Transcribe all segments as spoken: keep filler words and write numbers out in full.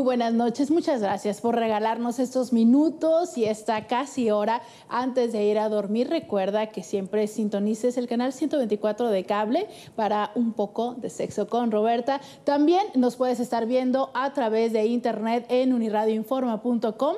muy buenas noches. Muchas gracias por regalarnos estos minutos y esta casi hora antes de ir a dormir. Recuerda que siempre sintonices el canal ciento veinticuatro de cable para un poco de Sexo con Robertha. También nos puedes estar viendo a través de internet en unir radio informa punto com.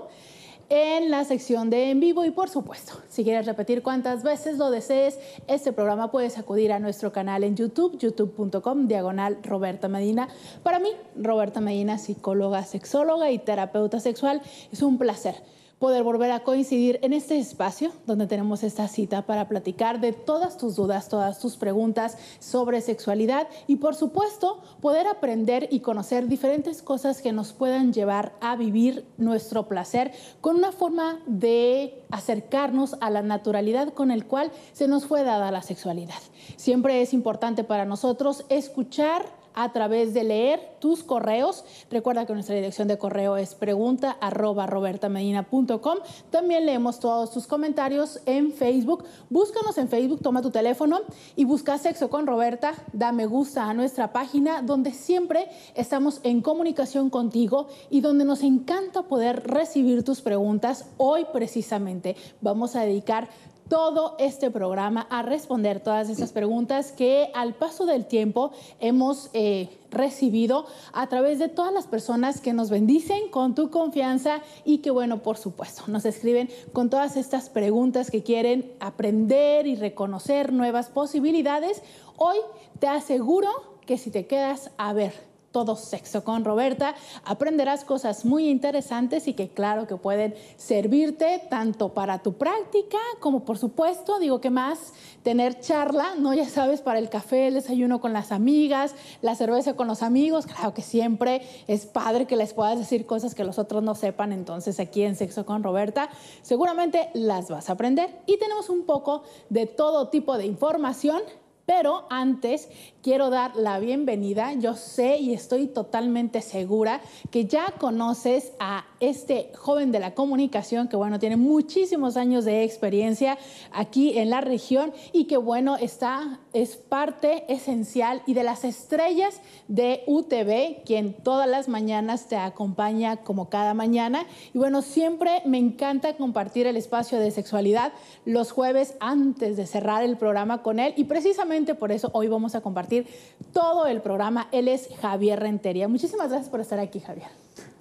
En la sección de en vivo y, por supuesto, si quieres repetir cuantas veces lo desees, este programa puedes acudir a nuestro canal en YouTube, youtube.com, diagonal Robertha Medina. Para mí, Robertha Medina, psicóloga, sexóloga y terapeuta sexual, es un placer poder volver a coincidir en este espacio donde tenemos esta cita para platicar de todas tus dudas, todas tus preguntas sobre sexualidad y, por supuesto, poder aprender y conocer diferentes cosas que nos puedan llevar a vivir nuestro placer con una forma de acercarnos a la naturalidad con el cual se nos fue dada la sexualidad. Siempre es importante para nosotros escuchar a través de leer tus correos. Recuerda que nuestra dirección de correo es pregunta arroba roberthamedina.com. También leemos todos tus comentarios en Facebook. Búscanos en Facebook, toma tu teléfono y busca Sexo con Robertha. Da me gusta a nuestra página, donde siempre estamos en comunicación contigo y donde nos encanta poder recibir tus preguntas. Hoy precisamente vamos a dedicar todo este programa a responder todas esas preguntas que al paso del tiempo hemos eh, recibido a través de todas las personas que nos bendicen con tu confianza y que, bueno, por supuesto, nos escriben con todas estas preguntas que quieren aprender y reconocer nuevas posibilidades. Hoy te aseguro que si te quedas a ver todo Sexo con Robertha, aprenderás cosas muy interesantes y que claro que pueden servirte tanto para tu práctica como, por supuesto, digo que más, tener charla, ¿no? Ya sabes, para el café, el desayuno con las amigas, la cerveza con los amigos. Claro que siempre es padre que les puedas decir cosas que los otros no sepan. Entonces, aquí en Sexo con Robertha seguramente las vas a aprender y tenemos un poco de todo tipo de información. Pero antes quiero dar la bienvenida. Yo sé y estoy totalmente segura que ya conoces a este joven de la comunicación que, bueno, tiene muchísimos años de experiencia aquí en la región y que, bueno, está, es parte esencial y de las estrellas de U T V, quien todas las mañanas te acompaña como cada mañana. Y, bueno, siempre me encanta compartir el espacio de sexualidad los jueves antes de cerrar el programa con él y precisamente por eso hoy vamos a compartir todo el programa. Él es Javier Rentería. Muchísimas gracias por estar aquí, Javier.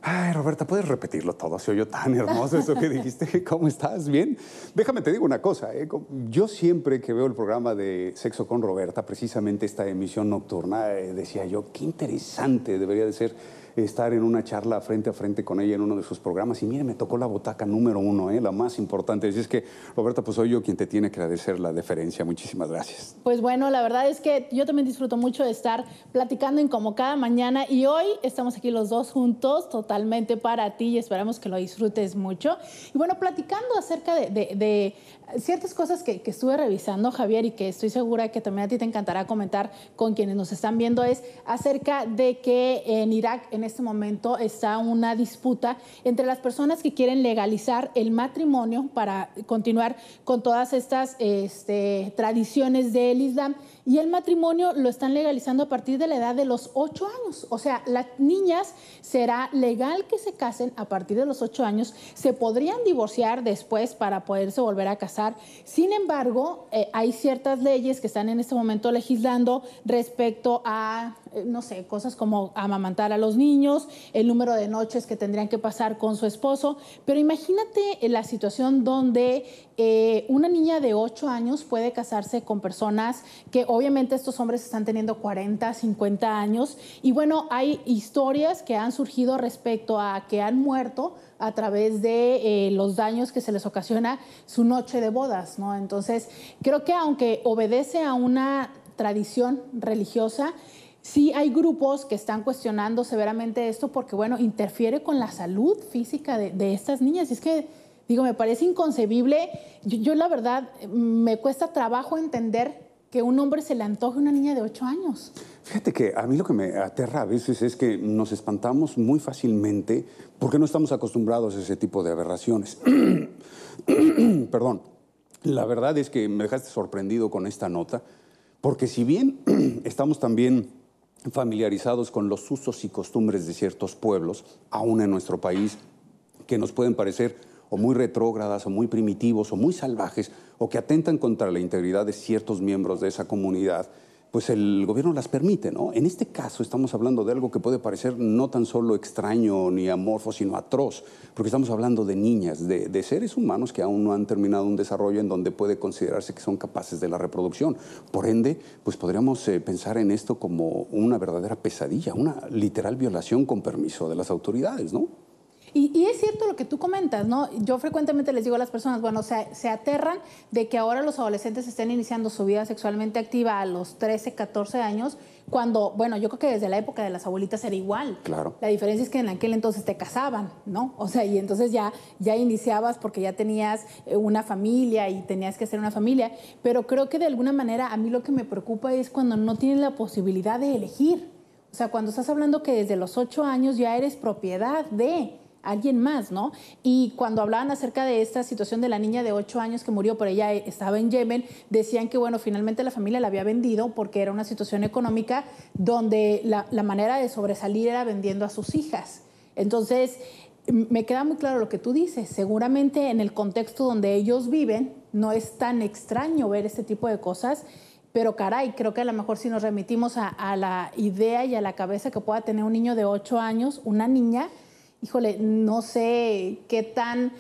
Ay, Robertha, ¿puedes repetirlo todo? Se oyó tan hermoso eso que dijiste. ¿Cómo estás? ¿Bien? Déjame te digo una cosa, ¿eh? Yo siempre que veo el programa de Sexo con Robertha, precisamente esta emisión nocturna, eh, decía yo, qué interesante debería de ser estar en una charla frente a frente con ella en uno de sus programas. Y mire, me tocó la botaca número uno, ¿eh? La más importante. Así es que, Robertha, pues soy yo quien te tiene que agradecer la deferencia. Muchísimas gracias. Pues bueno, la verdad es que yo también disfruto mucho de estar platicando en Como Cada Mañana y hoy estamos aquí los dos juntos totalmente para ti y esperamos que lo disfrutes mucho. Y bueno, platicando acerca de, de, de ciertas cosas que, que estuve revisando, Javier, y que estoy segura que también a ti te encantará comentar con quienes nos están viendo, es acerca de que en Irak en este momento está una disputa entre las personas que quieren legalizar el matrimonio para continuar con todas estas este, tradiciones del Islam, y el matrimonio lo están legalizando a partir de la edad de los ocho años. O sea, las niñas será legal que se casen a partir de los ocho años, se podrían divorciar después para poderse volver a casar. Sin embargo, eh, hay ciertas leyes que están en este momento legislando respecto a, eh, no sé, cosas como amamantar a los niños, el número de noches que tendrían que pasar con su esposo. Pero imagínate la situación donde eh, una niña de ocho años puede casarse con personas que obviamente estos hombres están teniendo cuarenta, cincuenta años. Y bueno, hay historias que han surgido respecto a que han muerto a través de eh, los daños que se les ocasiona su noche de bodas, ¿no? Entonces, creo que aunque obedece a una tradición religiosa, sí hay grupos que están cuestionando severamente esto porque, bueno, interfiere con la salud física de, de estas niñas. Y es que, digo, me parece inconcebible. Yo, yo, la verdad, me cuesta trabajo entender que un hombre se le antoje a una niña de ocho años. Fíjate que a mí lo que me aterra a veces es que nos espantamos muy fácilmente porque no estamos acostumbrados a ese tipo de aberraciones. Perdón. La verdad es que me dejaste sorprendido con esta nota porque si bien estamos también familiarizados con los usos y costumbres de ciertos pueblos, aún en nuestro país, que nos pueden parecer o muy retrógradas, o muy primitivos, o muy salvajes, o que atentan contra la integridad de ciertos miembros de esa comunidad, pues el gobierno las permite, ¿no? En este caso estamos hablando de algo que puede parecer no tan solo extraño ni amorfo, sino atroz, porque estamos hablando de niñas, de, de seres humanos que aún no han terminado un desarrollo en donde puede considerarse que son capaces de la reproducción. Por ende, pues podríamos eh, pensar en esto como una verdadera pesadilla, una literal violación con permiso de las autoridades, ¿no? Y, y es cierto lo que tú comentas, ¿no? Yo frecuentemente les digo a las personas, bueno, se, se aterran de que ahora los adolescentes estén iniciando su vida sexualmente activa a los trece, catorce años, cuando, bueno, yo creo que desde la época de las abuelitas era igual. Claro. La diferencia es que en aquel entonces te casaban, ¿no? O sea, y entonces ya, ya iniciabas porque ya tenías una familia y tenías que hacer una familia. Pero creo que de alguna manera a mí lo que me preocupa es cuando no tienes la posibilidad de elegir. O sea, cuando estás hablando que desde los ocho años ya eres propiedad de alguien más, ¿no? Y cuando hablaban acerca de esta situación de la niña de ocho años que murió, por ella estaba en Yemen, decían que, bueno, finalmente la familia la había vendido porque era una situación económica donde la, la manera de sobresalir era vendiendo a sus hijas. Entonces, me queda muy claro lo que tú dices. Seguramente en el contexto donde ellos viven no es tan extraño ver este tipo de cosas, pero caray, creo que a lo mejor si nos remitimos a, a la idea y a la cabeza que pueda tener un niño de ocho años, una niña, híjole, no sé qué tan,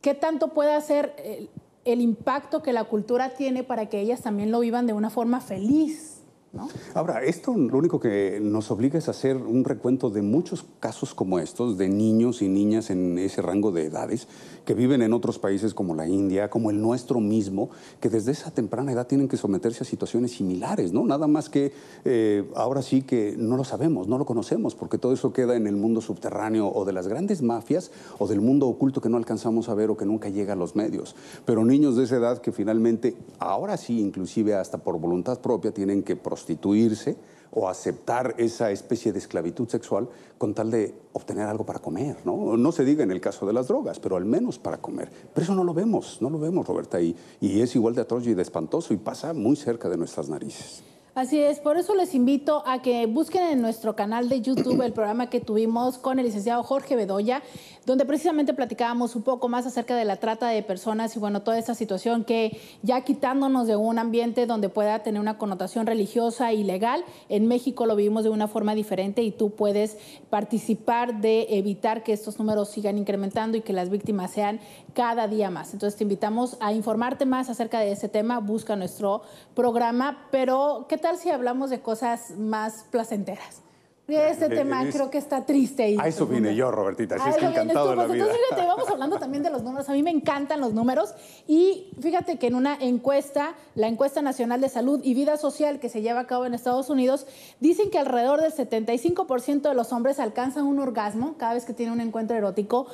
qué tanto puede hacer el, el impacto que la cultura tiene para que ellas también lo vivan de una forma feliz, ¿no? Ahora, esto lo único que nos obliga es a hacer un recuento de muchos casos como estos, de niños y niñas en ese rango de edades, que viven en otros países como la India, como el nuestro mismo, que desde esa temprana edad tienen que someterse a situaciones similares, ¿no? Nada más que eh, ahora sí que no lo sabemos, no lo conocemos, porque todo eso queda en el mundo subterráneo o de las grandes mafias o del mundo oculto que no alcanzamos a ver o que nunca llega a los medios. Pero niños de esa edad que finalmente, ahora sí, inclusive hasta por voluntad propia, tienen que prostituirse o aceptar esa especie de esclavitud sexual con tal de obtener algo para comer, ¿no? No se diga en el caso de las drogas, pero al menos para comer. Pero eso no lo vemos, no lo vemos, Robertha, y, y es igual de atroz y de espantoso y pasa muy cerca de nuestras narices. Así es, por eso les invito a que busquen en nuestro canal de YouTube el programa que tuvimos con el licenciado Jorge Bedoya, donde precisamente platicábamos un poco más acerca de la trata de personas y bueno, toda esta situación que ya quitándonos de un ambiente donde pueda tener una connotación religiosa y legal, en México lo vivimos de una forma diferente y tú puedes participar de evitar que estos números sigan incrementando y que las víctimas sean cada día más. Entonces te invitamos a informarte más acerca de este tema, busca nuestro programa, pero ¿qué ¿Qué tal si hablamos de cosas más placenteras? Este le, tema es, creo que está triste. Y a eso vine yo, Robertita, así es que encantado de la vida. Entonces, fíjate, vamos hablando también de los números. A mí me encantan los números. Y fíjate que en una encuesta, la Encuesta Nacional de Salud y Vida Social que se lleva a cabo en Estados Unidos, dicen que alrededor del setenta y cinco por ciento de los hombres alcanzan un orgasmo cada vez que tienen un encuentro erótico,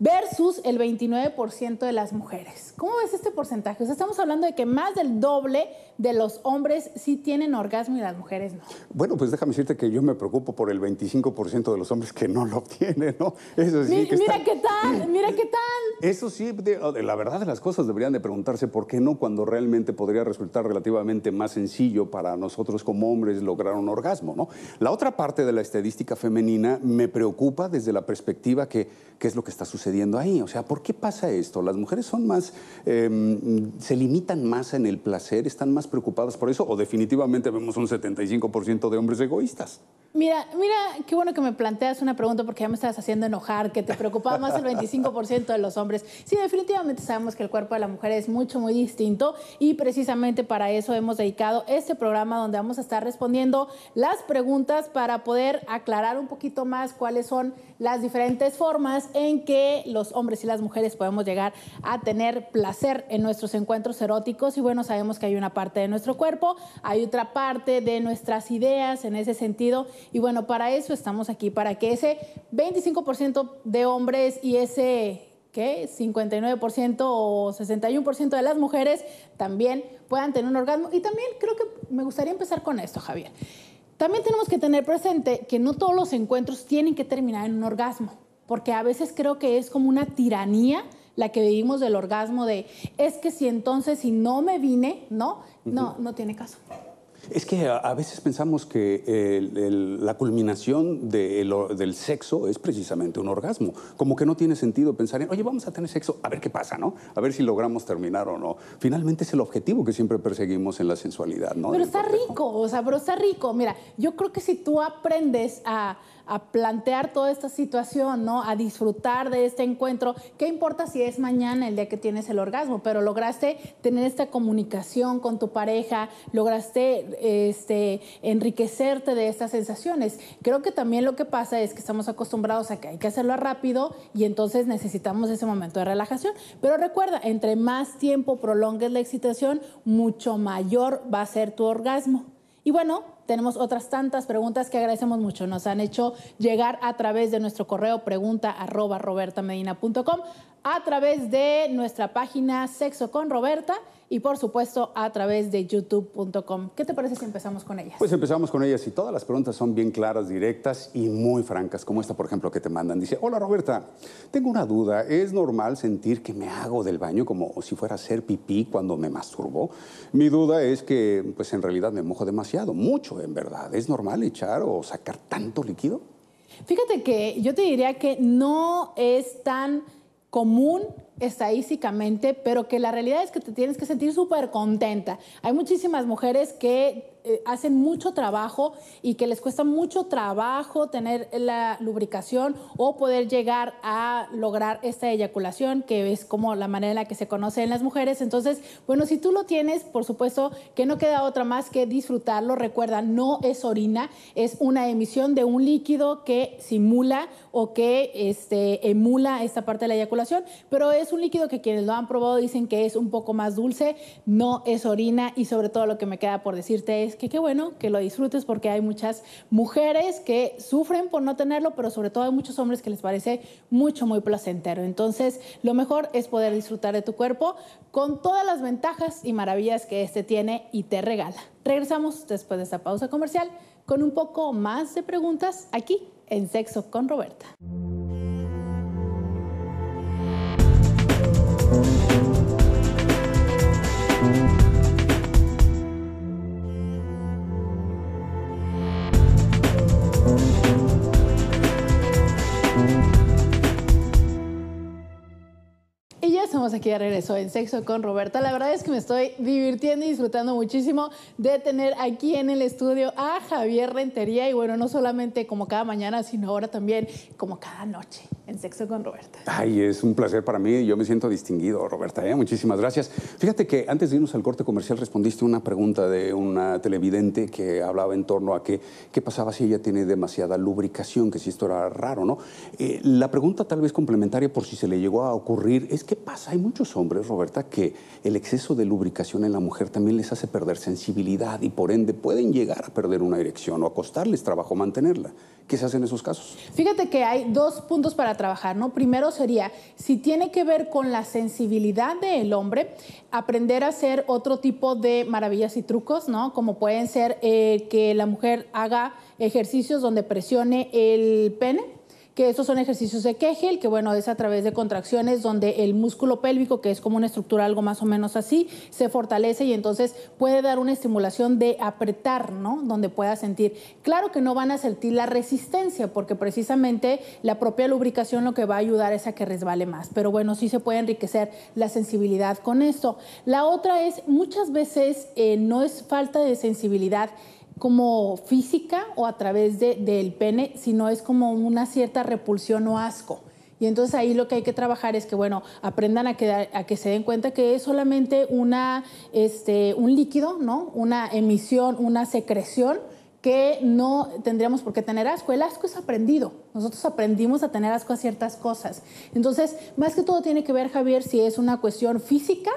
versus el veintinueve por ciento de las mujeres. ¿Cómo ves este porcentaje? O sea, estamos hablando de que más del doble de los hombres sí tienen orgasmo y las mujeres no. Bueno, pues déjame decirte que yo me preocupo por el veinticinco por ciento de los hombres que no lo obtienen, ¿no? Eso sí. Mira, que mira está... qué tal, mira qué tal. Eso sí, de, la verdad de las cosas deberían de preguntarse por qué no, cuando realmente podría resultar relativamente más sencillo para nosotros como hombres lograr un orgasmo, ¿no? La otra parte de la estadística femenina me preocupa desde la perspectiva que, que es lo que está sucediendo ahí. O sea, ¿por qué pasa esto? Las mujeres son más, eh, se limitan más en el placer, están más preocupadas por eso, o definitivamente vemos un setenta y cinco por ciento de hombres egoístas. Mira, mira, qué bueno que me planteas una pregunta porque ya me estabas haciendo enojar, que te preocupaba más el veinticinco por ciento de los hombres. Sí, definitivamente sabemos que el cuerpo de la mujer es mucho, muy distinto y precisamente para eso hemos dedicado este programa donde vamos a estar respondiendo las preguntas para poder aclarar un poquito más cuáles son las diferentes formas en que los hombres y las mujeres podemos llegar a tener placer en nuestros encuentros eróticos. Y bueno, sabemos que hay una parte de nuestro cuerpo, hay otra parte de nuestras ideas en ese sentido. Y bueno, para eso estamos aquí, para que ese veinticinco por ciento de hombres y ese ¿qué? cincuenta y nueve por ciento o sesenta y uno por ciento de las mujeres también puedan tener un orgasmo. Y también creo que me gustaría empezar con esto, Javier. También tenemos que tener presente que no todos los encuentros tienen que terminar en un orgasmo, porque a veces creo que es como una tiranía la que vivimos del orgasmo de es que si entonces si no me vine, ¿no? No, no tiene caso. Es que a veces pensamos que el, el, la culminación de, el, del sexo es precisamente un orgasmo. Como que no tiene sentido pensar en, oye, vamos a tener sexo, a ver qué pasa, ¿no? A ver si logramos terminar o no. Finalmente es el objetivo que siempre perseguimos en la sensualidad, ¿no? Pero está rico, o sea, pero está rico. Mira, yo creo que si tú aprendes a, a plantear toda esta situación, ¿no? A disfrutar de este encuentro, ¿qué importa si es mañana el día que tienes el orgasmo? Pero lograste tener esta comunicación con tu pareja, lograste... Este, enriquecerte de estas sensaciones. Creo que también lo que pasa es que estamos acostumbrados a que hay que hacerlo rápido y entonces necesitamos ese momento de relajación. Pero recuerda, entre más tiempo prolongues la excitación, mucho mayor va a ser tu orgasmo. Y bueno, tenemos otras tantas preguntas que agradecemos mucho. Nos han hecho llegar a través de nuestro correo pregunta arroba roberta medina punto com, a través de nuestra página Sexo con Robertha y, por supuesto, a través de youtube punto com. ¿Qué te parece si empezamos con ellas? Pues empezamos con ellas y todas las preguntas son bien claras, directas y muy francas, como esta, por ejemplo, que te mandan. Dice, hola, Robertha, tengo una duda. ¿Es normal sentir que me hago del baño como si fuera a hacer pipí cuando me masturbo? Mi duda es que, pues, en realidad me mojo demasiado, mucho. ¿En verdad es normal echar o sacar tanto líquido? Fíjate que yo te diría que no es tan común estadísticamente, pero que la realidad es que te tienes que sentir súper contenta. Hay muchísimas mujeres que eh, hacen mucho trabajo y que les cuesta mucho trabajo tener la lubricación o poder llegar a lograr esta eyaculación, que es como la manera en la que se conoce en las mujeres. Entonces, bueno, si tú lo tienes, por supuesto que no queda otra más que disfrutarlo. Recuerda, no es orina, es una emisión de un líquido que simula o que este, emula esta parte de la eyaculación, pero es Es un líquido que quienes lo han probado dicen que es un poco más dulce, no es orina. Y sobre todo lo que me queda por decirte es que qué bueno que lo disfrutes, porque hay muchas mujeres que sufren por no tenerlo, pero sobre todo hay muchos hombres que les parece mucho, muy placentero. Entonces, lo mejor es poder disfrutar de tu cuerpo con todas las ventajas y maravillas que este tiene y te regala. Regresamos después de esta pausa comercial con un poco más de preguntas aquí en Sexo con Robertha. Estamos aquí de regreso en Sexo con Robertha. La verdad es que me estoy divirtiendo y disfrutando muchísimo de tener aquí en el estudio a Javier Rentería. Y bueno, no solamente como cada mañana, sino ahora también como cada noche en Sexo con Robertha. Ay, es un placer para mí. Yo me siento distinguido, Robertha, ¿eh? Muchísimas gracias. Fíjate que antes de irnos al corte comercial respondiste una pregunta de una televidente que hablaba en torno a que, qué pasaba si ella tiene demasiada lubricación, que si esto era raro, ¿no? Eh, la pregunta tal vez complementaria, por si se le llegó a ocurrir, es ¿qué pasa? Hay muchos hombres, Robertha, que el exceso de lubricación en la mujer también les hace perder sensibilidad y por ende pueden llegar a perder una erección o a costarles trabajo mantenerla. ¿Qué se hace en esos casos? Fíjate que hay dos puntos para trabajar, ¿no? Primero sería, si tiene que ver con la sensibilidad del hombre, aprender a hacer otro tipo de maravillas y trucos, ¿no? Como pueden ser eh, que la mujer haga ejercicios donde presione el pene, que estos son ejercicios de Kegel, que bueno, es a través de contracciones donde el músculo pélvico, que es como una estructura algo más o menos así, se fortalece y entonces puede dar una estimulación de apretar, ¿no? Donde pueda sentir. Claro que no van a sentir la resistencia, porque precisamente la propia lubricación lo que va a ayudar es a que resbale más. Pero bueno, sí se puede enriquecer la sensibilidad con esto. La otra es, muchas veces eh, no es falta de sensibilidad como física o a través de, del pene, sino es como una cierta repulsión o asco. Y entonces ahí lo que hay que trabajar es que, bueno, aprendan a, quedar, a que se den cuenta que es solamente una, este, un líquido, ¿no? Una emisión, una secreción, que no tendríamos por qué tener asco. El asco es aprendido. Nosotros aprendimos a tener asco a ciertas cosas. Entonces, más que todo tiene que ver, Javier, si es una cuestión física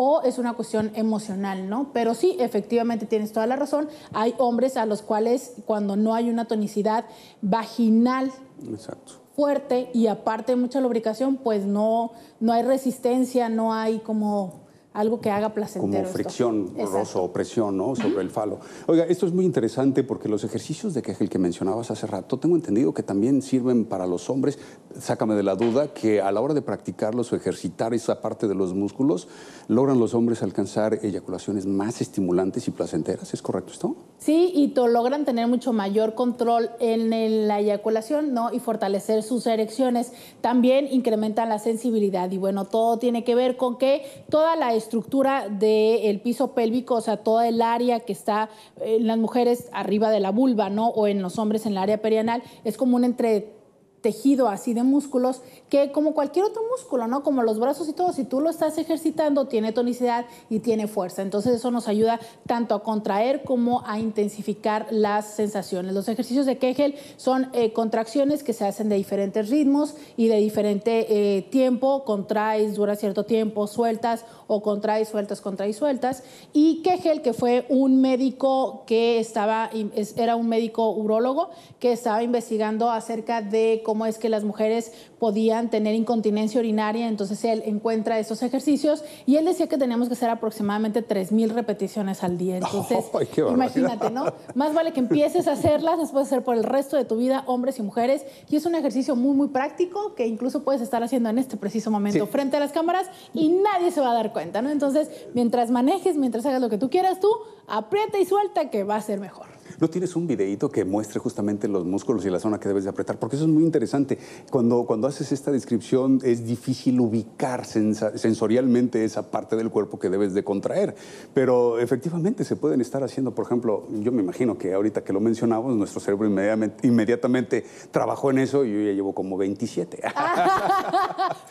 o es una cuestión emocional, ¿no? Pero sí, efectivamente tienes toda la razón. Hay hombres a los cuales cuando no hay una tonicidad vaginal, exacto, fuerte y aparte mucha lubricación, pues no, no hay resistencia, no hay como algo que haga placentero. Como fricción, rozo o presión, ¿no?, sobre el falo. Oiga, esto es muy interesante porque los ejercicios de Kegel que mencionabas hace rato, tengo entendido que también sirven para los hombres. Sácame de la duda que a la hora de practicarlos o ejercitar esa parte de los músculos, logran los hombres alcanzar eyaculaciones más estimulantes y placenteras. ¿Es correcto esto? Sí, y logran tener mucho mayor control en la eyaculación, ¿no?, y fortalecer sus erecciones. También incrementan la sensibilidad. Y bueno, todo tiene que ver con que toda la estructura del piso pélvico, o sea, todo el área que está en las mujeres arriba de la vulva, ¿no?, o en los hombres en el área perianal, es como un entretejido así de músculos que, como cualquier otro músculo, ¿no?, como los brazos y todo, si tú lo estás ejercitando, tiene tonicidad y tiene fuerza. Entonces eso nos ayuda tanto a contraer como a intensificar las sensaciones. Los ejercicios de Kegel son eh, contracciones que se hacen de diferentes ritmos y de diferente eh, tiempo. Contraes, dura cierto tiempo, sueltas, o contraes, sueltas, contraes, sueltas. Y Kegel, que fue un médico que estaba, era un médico urólogo que estaba investigando acerca de cómo es que las mujeres podían tener incontinencia urinaria, entonces él encuentra esos ejercicios y él decía que teníamos que hacer aproximadamente tres mil repeticiones al día. Entonces, oh, imagínate, ¿no? Más vale que empieces a hacerlas, las puedes hacer por el resto de tu vida, hombres y mujeres, y es un ejercicio muy, muy práctico que incluso puedes estar haciendo en este preciso momento, sí, frente a las cámaras, y nadie se va a dar cuenta, ¿no? Entonces, mientras manejes, mientras hagas lo que tú quieras, tú aprieta y suelta, que va a ser mejor. ¿No tienes un videíto que muestre justamente los músculos y la zona que debes de apretar? Porque eso es muy interesante. Cuando, cuando haces esta descripción es difícil ubicar sensorialmente esa parte del cuerpo que debes de contraer. Pero efectivamente se pueden estar haciendo, por ejemplo, yo me imagino que ahorita que lo mencionamos, nuestro cerebro inmediatamente, inmediatamente trabajó en eso y yo ya llevo como veintisiete.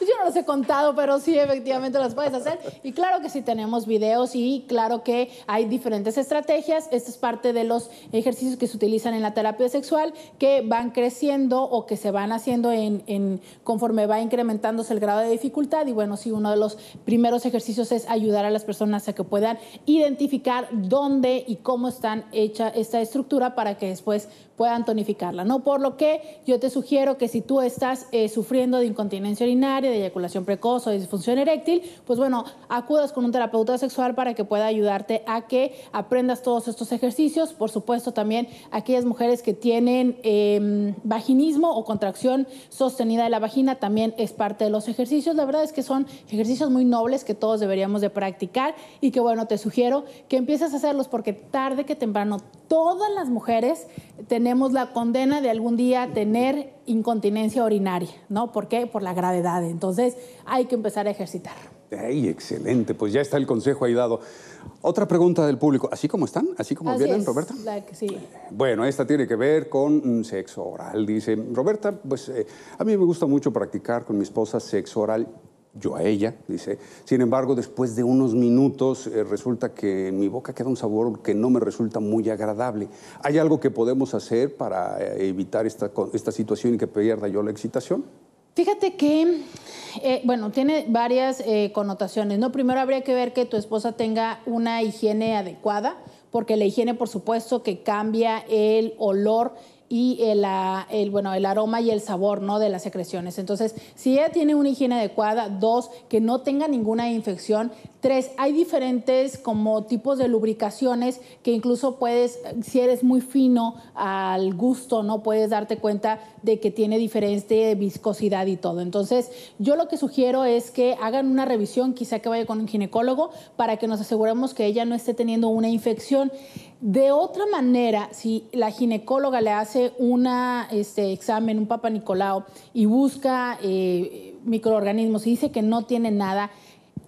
Yo no los he contado, pero sí, efectivamente los puedes hacer. Y claro que sí tenemos videos y claro que hay diferentes estrategias. Esta es parte de los ejercicios que se utilizan en la terapia sexual, que van creciendo o que se van haciendo en, en, conforme va incrementándose el grado de dificultad. Y bueno, sí, uno de los primeros ejercicios es ayudar a las personas a que puedan identificar dónde y cómo están hecha esta estructura para que después puedan tonificarla, ¿no? Por lo que yo te sugiero que si tú estás eh, sufriendo de incontinencia urinaria, de eyaculación precoz o de disfunción eréctil, pues bueno, acudas con un terapeuta sexual para que pueda ayudarte a que aprendas todos estos ejercicios. Por supuesto, también aquellas mujeres que tienen eh, vaginismo o contracción sostenida de la vagina también es parte de los ejercicios. La verdad es que son ejercicios muy nobles que todos deberíamos de practicar y que, bueno, te sugiero que empieces a hacerlos porque tarde que temprano todas las mujeres tenemos la condena de algún día tener incontinencia urinaria, ¿no? ¿Por qué? Por la gravedad. Entonces hay que empezar a ejercitar. ¡Ay, excelente! Pues ya está el consejo ahí dado. Otra pregunta del público. ¿Así como están? ¿Así como Así vienen, es, Robertha? La que sí. Bueno, esta tiene que ver con sexo oral. Dice, Robertha, pues eh, a mí me gusta mucho practicar con mi esposa sexo oral. Yo a ella, dice. Sin embargo, después de unos minutos, eh, resulta que en mi boca queda un sabor que no me resulta muy agradable. ¿Hay algo que podemos hacer para eh, evitar esta, esta situación y que pierda yo la excitación? Fíjate que, eh, bueno, tiene varias eh, connotaciones, ¿no? Primero habría que ver que tu esposa tenga una higiene adecuada, porque la higiene, por supuesto, que cambia el olor y el, el, bueno, el aroma y el sabor, ¿no?, de las secreciones. Entonces, si ella tiene una higiene adecuada, dos, que no tenga ninguna infección, tres, hay diferentes como tipos de lubricaciones que incluso puedes, si eres muy fino al gusto, ¿no?, puedes darte cuenta de que tiene diferente viscosidad y todo. Entonces, yo lo que sugiero es que hagan una revisión, quizá que vaya con un ginecólogo, para que nos aseguremos que ella no esté teniendo una infección. De otra manera, si la ginecóloga le hace un este, examen, un Papa Nicolau, y busca eh, microorganismos y dice que no tiene nada,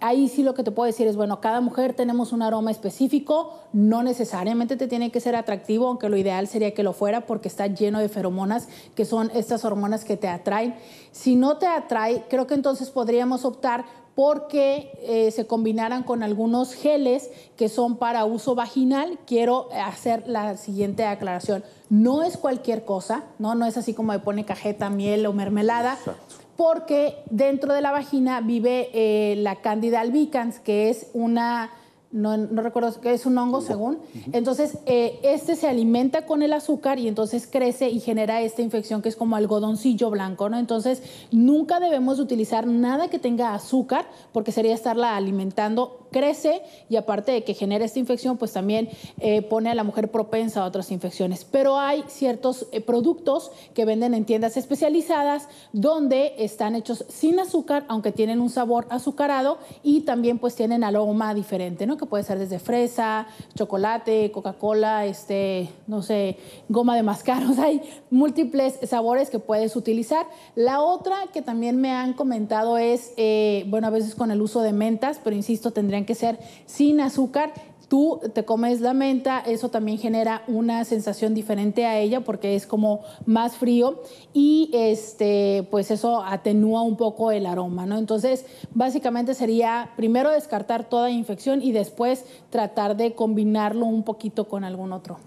ahí sí lo que te puedo decir es, bueno, cada mujer tenemos un aroma específico, no necesariamente te tiene que ser atractivo, aunque lo ideal sería que lo fuera porque está lleno de feromonas, que son estas hormonas que te atraen. Si no te atrae, creo que entonces podríamos optar porque eh, se combinaran con algunos geles que son para uso vaginal. Quiero hacer la siguiente aclaración. No es cualquier cosa, ¿no? No es así como me pone cajeta, miel o mermelada. Exacto. Porque dentro de la vagina vive eh, la Candida albicans, que es una no, no recuerdo, que es un hongo, según. Uh-huh. Entonces, eh, este se alimenta con el azúcar y entonces crece y genera esta infección que es como algodoncillo blanco, ¿no? Entonces, nunca debemos utilizar nada que tenga azúcar porque sería estarla alimentando. Crece y aparte de que genera esta infección, pues también eh, pone a la mujer propensa a otras infecciones. Pero hay ciertos eh, productos que venden en tiendas especializadas donde están hechos sin azúcar, aunque tienen un sabor azucarado y también pues tienen aroma diferente, ¿no? Que puede ser desde fresa, chocolate, Coca-Cola, este, no sé, goma de mascar. O sea, hay múltiples sabores que puedes utilizar. La otra que también me han comentado es, eh, bueno, a veces con el uso de mentas, pero insisto, tendrían que ser sin azúcar. Tú te comes la menta, eso también genera una sensación diferente a ella porque es como más frío y este, pues eso atenúa un poco el aroma, ¿no? Entonces, básicamente sería primero descartar toda infección y después tratar de combinarlo un poquito con algún otro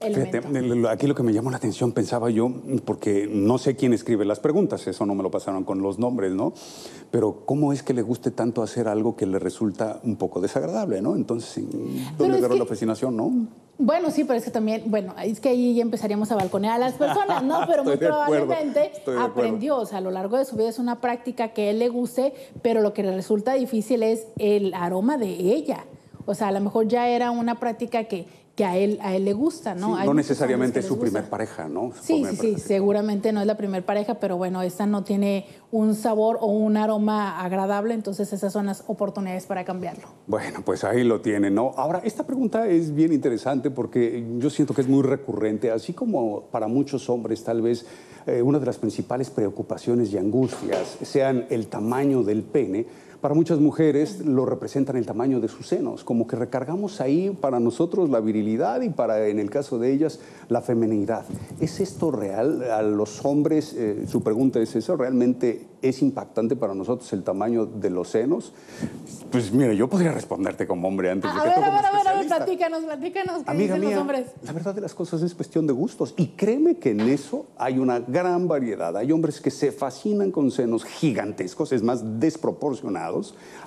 elemento. Fíjate, aquí lo que me llamó la atención, pensaba yo, porque no sé quién escribe las preguntas, eso no me lo pasaron con los nombres, ¿no? Pero ¿cómo es que le guste tanto hacer algo que le resulta un poco desagradable, ¿no? Entonces, ¿dónde agarró la fascinación, no? Bueno, sí, pero es que también, bueno, es que ahí ya empezaríamos a balconear a las personas, ¿no? Pero muy probablemente aprendió, o sea, a lo largo de su vida es una práctica que a él le guste, pero lo que le resulta difícil es el aroma de ella. O sea, a lo mejor ya era una práctica que, que a él, a él le gusta, ¿no? Sí, no necesariamente es su primer pareja, ¿no? Sí, sí, sí, seguramente no es la primer pareja, pero bueno, esta no tiene un sabor o un aroma agradable, entonces esas son las oportunidades para cambiarlo. Bueno, pues ahí lo tienen, ¿no? Ahora, esta pregunta es bien interesante porque yo siento que es muy recurrente, así como para muchos hombres tal vez eh, una de las principales preocupaciones y angustias sean el tamaño del pene. Para muchas mujeres lo representan el tamaño de sus senos, como que recargamos ahí para nosotros la virilidad y para, en el caso de ellas, la feminidad. ¿Es esto real? A los hombres, eh, su pregunta es eso, ¿realmente es impactante para nosotros el tamaño de los senos? Pues mira, yo podría responderte como hombre antes de que tú como especialista. A ver, a ver, platícanos, platícanos, ¿qué dicen los hombres? La verdad de las cosas es cuestión de gustos y créeme que en eso hay una gran variedad. Hay hombres que se fascinan con senos gigantescos, es más, desproporcionados.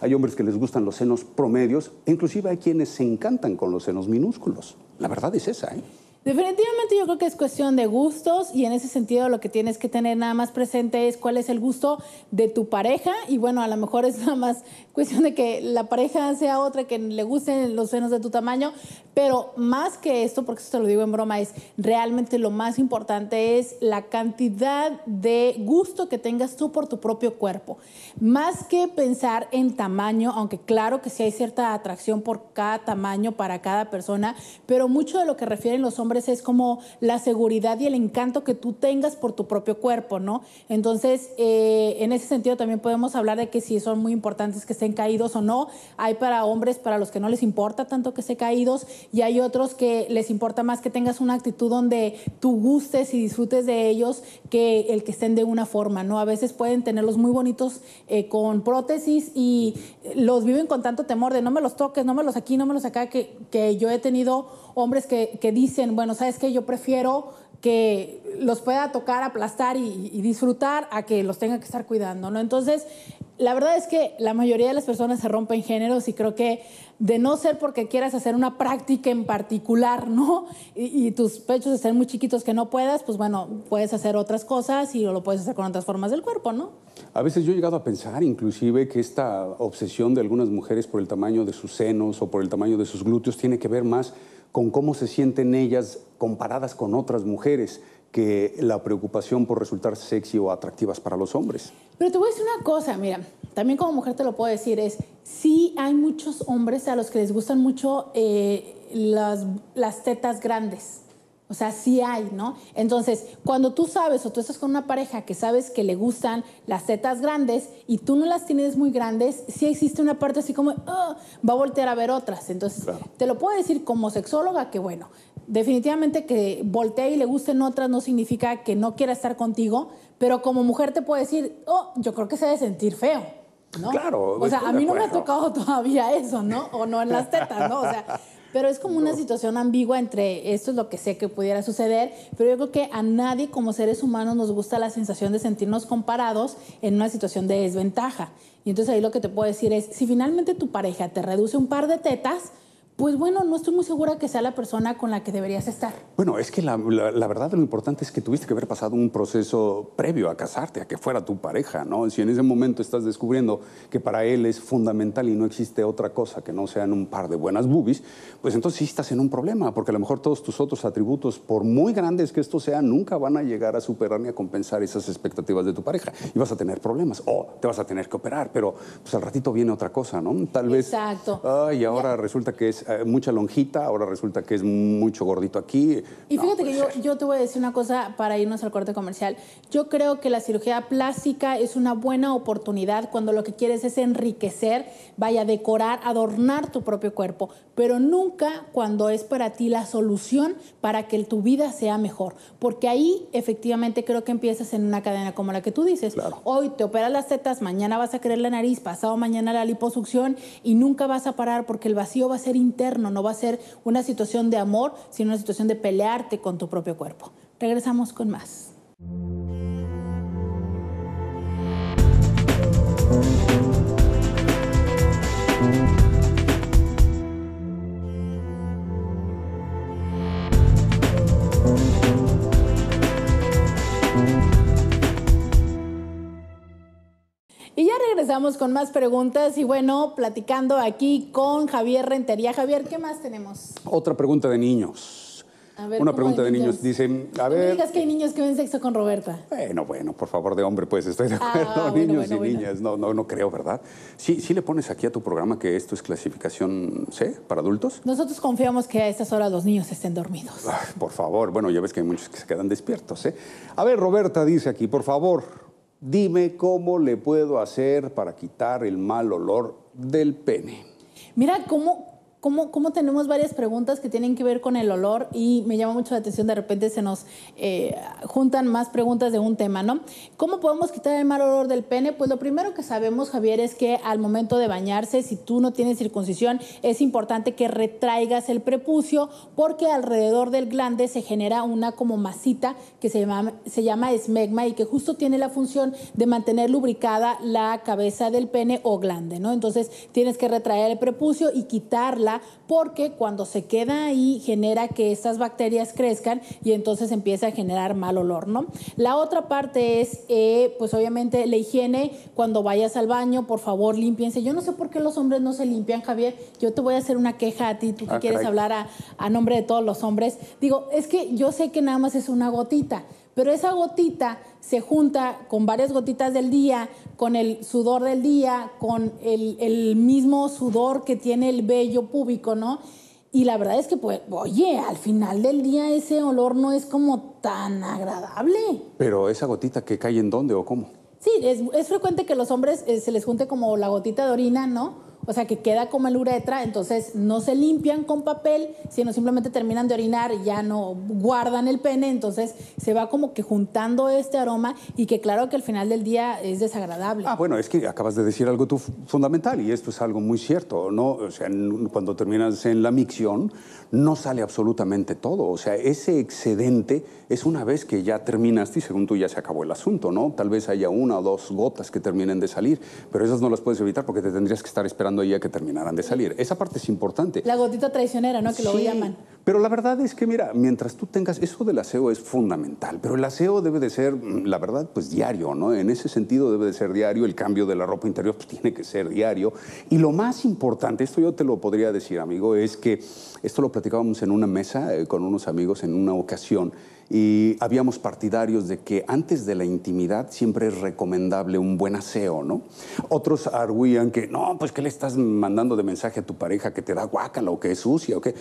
Hay hombres que les gustan los senos promedios, inclusive hay quienes se encantan con los senos minúsculos. La verdad es esa, ¿eh? Definitivamente yo creo que es cuestión de gustos y en ese sentido lo que tienes que tener nada más presente es cuál es el gusto de tu pareja y bueno, a lo mejor es nada más cuestión de que la pareja sea otra que le gusten los senos de tu tamaño, pero más que esto, porque esto te lo digo en broma, es realmente lo más importante es la cantidad de gusto que tengas tú por tu propio cuerpo. Más que pensar en tamaño, aunque claro que sí hay cierta atracción por cada tamaño para cada persona, pero mucho de lo que refieren los hombres es como la seguridad y el encanto que tú tengas por tu propio cuerpo, ¿no? Entonces, eh, en ese sentido también podemos hablar de que si son muy importantes que estén caídos o no. Hay para hombres para los que no les importa tanto que estén caídos y hay otros que les importa más que tengas una actitud donde tú gustes y disfrutes de ellos que el que estén de una forma, ¿no? A veces pueden tenerlos muy bonitos eh, con prótesis y los viven con tanto temor de no me los toques, no me los aquí, no me los acá, que, que yo he tenido hombres que, que dicen, bueno, ¿sabes qué? Yo prefiero que los pueda tocar, aplastar y, y disfrutar a que los tenga que estar cuidando, ¿no? Entonces, la verdad es que la mayoría de las personas se rompen géneros y creo que de no ser porque quieras hacer una práctica en particular, ¿no? Y, y tus pechos estén muy chiquitos que no puedas, pues bueno, puedes hacer otras cosas y lo puedes hacer con otras formas del cuerpo, ¿no? A veces yo he llegado a pensar inclusive que esta obsesión de algunas mujeres por el tamaño de sus senos o por el tamaño de sus glúteos tiene que ver más con cómo se sienten ellas comparadas con otras mujeres que la preocupación por resultar sexy o atractivas para los hombres. Pero te voy a decir una cosa, mira, también como mujer te lo puedo decir, es sí hay muchos hombres a los que les gustan mucho eh, las, las tetas grandes. O sea, sí hay, ¿no? Entonces, cuando tú sabes o tú estás con una pareja que sabes que le gustan las tetas grandes y tú no las tienes muy grandes, sí existe una parte así como, oh, va a voltear a ver otras. Entonces, claro, te lo puedo decir como sexóloga que, bueno, definitivamente que voltee y le gusten otras no significa que no quiera estar contigo, pero como mujer te puedo decir, oh, yo creo que se debe sentir feo, ¿no? Claro. O sea, a mí no me ha tocado todavía eso, ¿no? O no en las tetas, ¿no? O sea... Pero es como una situación ambigua entre esto es lo que sé que pudiera suceder, pero yo creo que a nadie como seres humanos nos gusta la sensación de sentirnos comparados en una situación de desventaja. Y entonces ahí lo que te puedo decir es, si finalmente tu pareja te reduce un par de tetas, pues bueno, no estoy muy segura que sea la persona con la que deberías estar. Bueno, es que la, la, la verdad lo importante es que tuviste que haber pasado un proceso previo a casarte, a que fuera tu pareja, ¿no? Si en ese momento estás descubriendo que para él es fundamental y no existe otra cosa que no sean un par de buenas boobies, pues entonces sí estás en un problema, porque a lo mejor todos tus otros atributos, por muy grandes que estos sean, nunca van a llegar a superar ni a compensar esas expectativas de tu pareja. Y vas a tener problemas, o te vas a tener que operar, pero pues al ratito viene otra cosa, ¿no? Tal vez... Exacto. Ay, ahora ya resulta que es mucha lonjita, ahora resulta que es mucho gordito aquí. Y fíjate no, que yo, yo te voy a decir una cosa para irnos al corte comercial. Yo creo que la cirugía plástica es una buena oportunidad cuando lo que quieres es enriquecer, vaya, decorar, adornar tu propio cuerpo, pero nunca cuando es para ti la solución para que tu vida sea mejor. Porque ahí efectivamente creo que empiezas en una cadena como la que tú dices. Claro. Hoy te operas las tetas, mañana vas a querer la nariz, pasado mañana la liposucción y nunca vas a parar porque el vacío va a ser interno. Interno, no va a ser una situación de amor, sino una situación de pelearte con tu propio cuerpo. Regresamos con más. Y ya regresamos con más preguntas y bueno, platicando aquí con Javier Rentería. Javier, ¿qué más tenemos? Otra pregunta de niños. A ver, Una pregunta de niños. De niños. Dice, a ver... No me digas que hay niños que ven Sexo con Robertha. Bueno, bueno, por favor, de hombre, pues estoy de acuerdo. Ah, bueno, niños bueno, y bueno. niñas, no, no, no creo, ¿verdad? Sí, sí le pones aquí a tu programa que esto es clasificación C para adultos. Nosotros confiamos que a estas horas los niños estén dormidos. Ay, por favor, bueno, ya ves que hay muchos que se quedan despiertos, ¿eh? A ver, Robertha dice aquí, por favor... Dime cómo le puedo hacer para quitar el mal olor del pene. Mira cómo, cómo, cómo tenemos varias preguntas que tienen que ver con el olor y me llama mucho la atención, de repente se nos eh, juntan más preguntas de un tema, ¿no? ¿Cómo podemos quitar el mal olor del pene? Pues lo primero que sabemos, Javier, es que al momento de bañarse, si tú no tienes circuncisión, es importante que retraigas el prepucio porque alrededor del glande se genera una como masita que se llama, se llama esmegma y que justo tiene la función de mantener lubricada la cabeza del pene o glande, ¿no? Entonces tienes que retraer el prepucio y quitarla porque cuando se queda ahí genera que estas bacterias crezcan y entonces empieza a generar mal olor, ¿no? La otra parte es, eh, pues obviamente la higiene, cuando vayas al baño, por favor, límpiense. Yo no sé por qué los hombres no se limpian, Javier. Yo te voy a hacer una queja a ti, tú que ah, quieres caray. hablar a, a nombre de todos los hombres. Digo, es que yo sé que nada más es una gotita, pero esa gotita se junta con varias gotitas del día, con el sudor del día, con el, el mismo sudor que tiene el vello púbico, ¿no? Y la verdad es que, pues, oye, al final del día ese olor no es como tan agradable. ¿Pero esa gotita que cae en dónde o cómo? Sí, es, es frecuente que los hombres eh, se les junte como la gotita de orina, ¿no? O sea, que queda como el uretra, entonces no se limpian con papel, sino simplemente terminan de orinar, ya no guardan el pene, entonces se va como que juntando este aroma y que claro que al final del día es desagradable. Ah, bueno, es que acabas de decir algo tú fundamental y esto es algo muy cierto, ¿no? O sea, cuando terminas en la micción no sale absolutamente todo, o sea, ese excedente es una vez que ya terminaste y según tú ya se acabó el asunto, ¿no? Tal vez haya una o dos gotas que terminen de salir, pero esas no las puedes evitar porque te tendrías que estar esperando ya que terminaran de salir. Esa parte es importante. La gotita traicionera, ¿no? Que lo llaman. Pero la verdad es que, mira, mientras tú tengas... Eso del aseo es fundamental, pero el aseo debe de ser, la verdad, pues diario, ¿no? En ese sentido debe de ser diario, el cambio de la ropa interior pues, tiene que ser diario. Y lo más importante, esto yo te lo podría decir, amigo, es que esto lo platicábamos en una mesa eh, con unos amigos en una ocasión y habíamos partidarios de que antes de la intimidad siempre es recomendable un buen aseo, ¿no? Otros arguían que, no, pues, ¿qué le estás mandando de mensaje a tu pareja que te da guácala o que es sucia o que...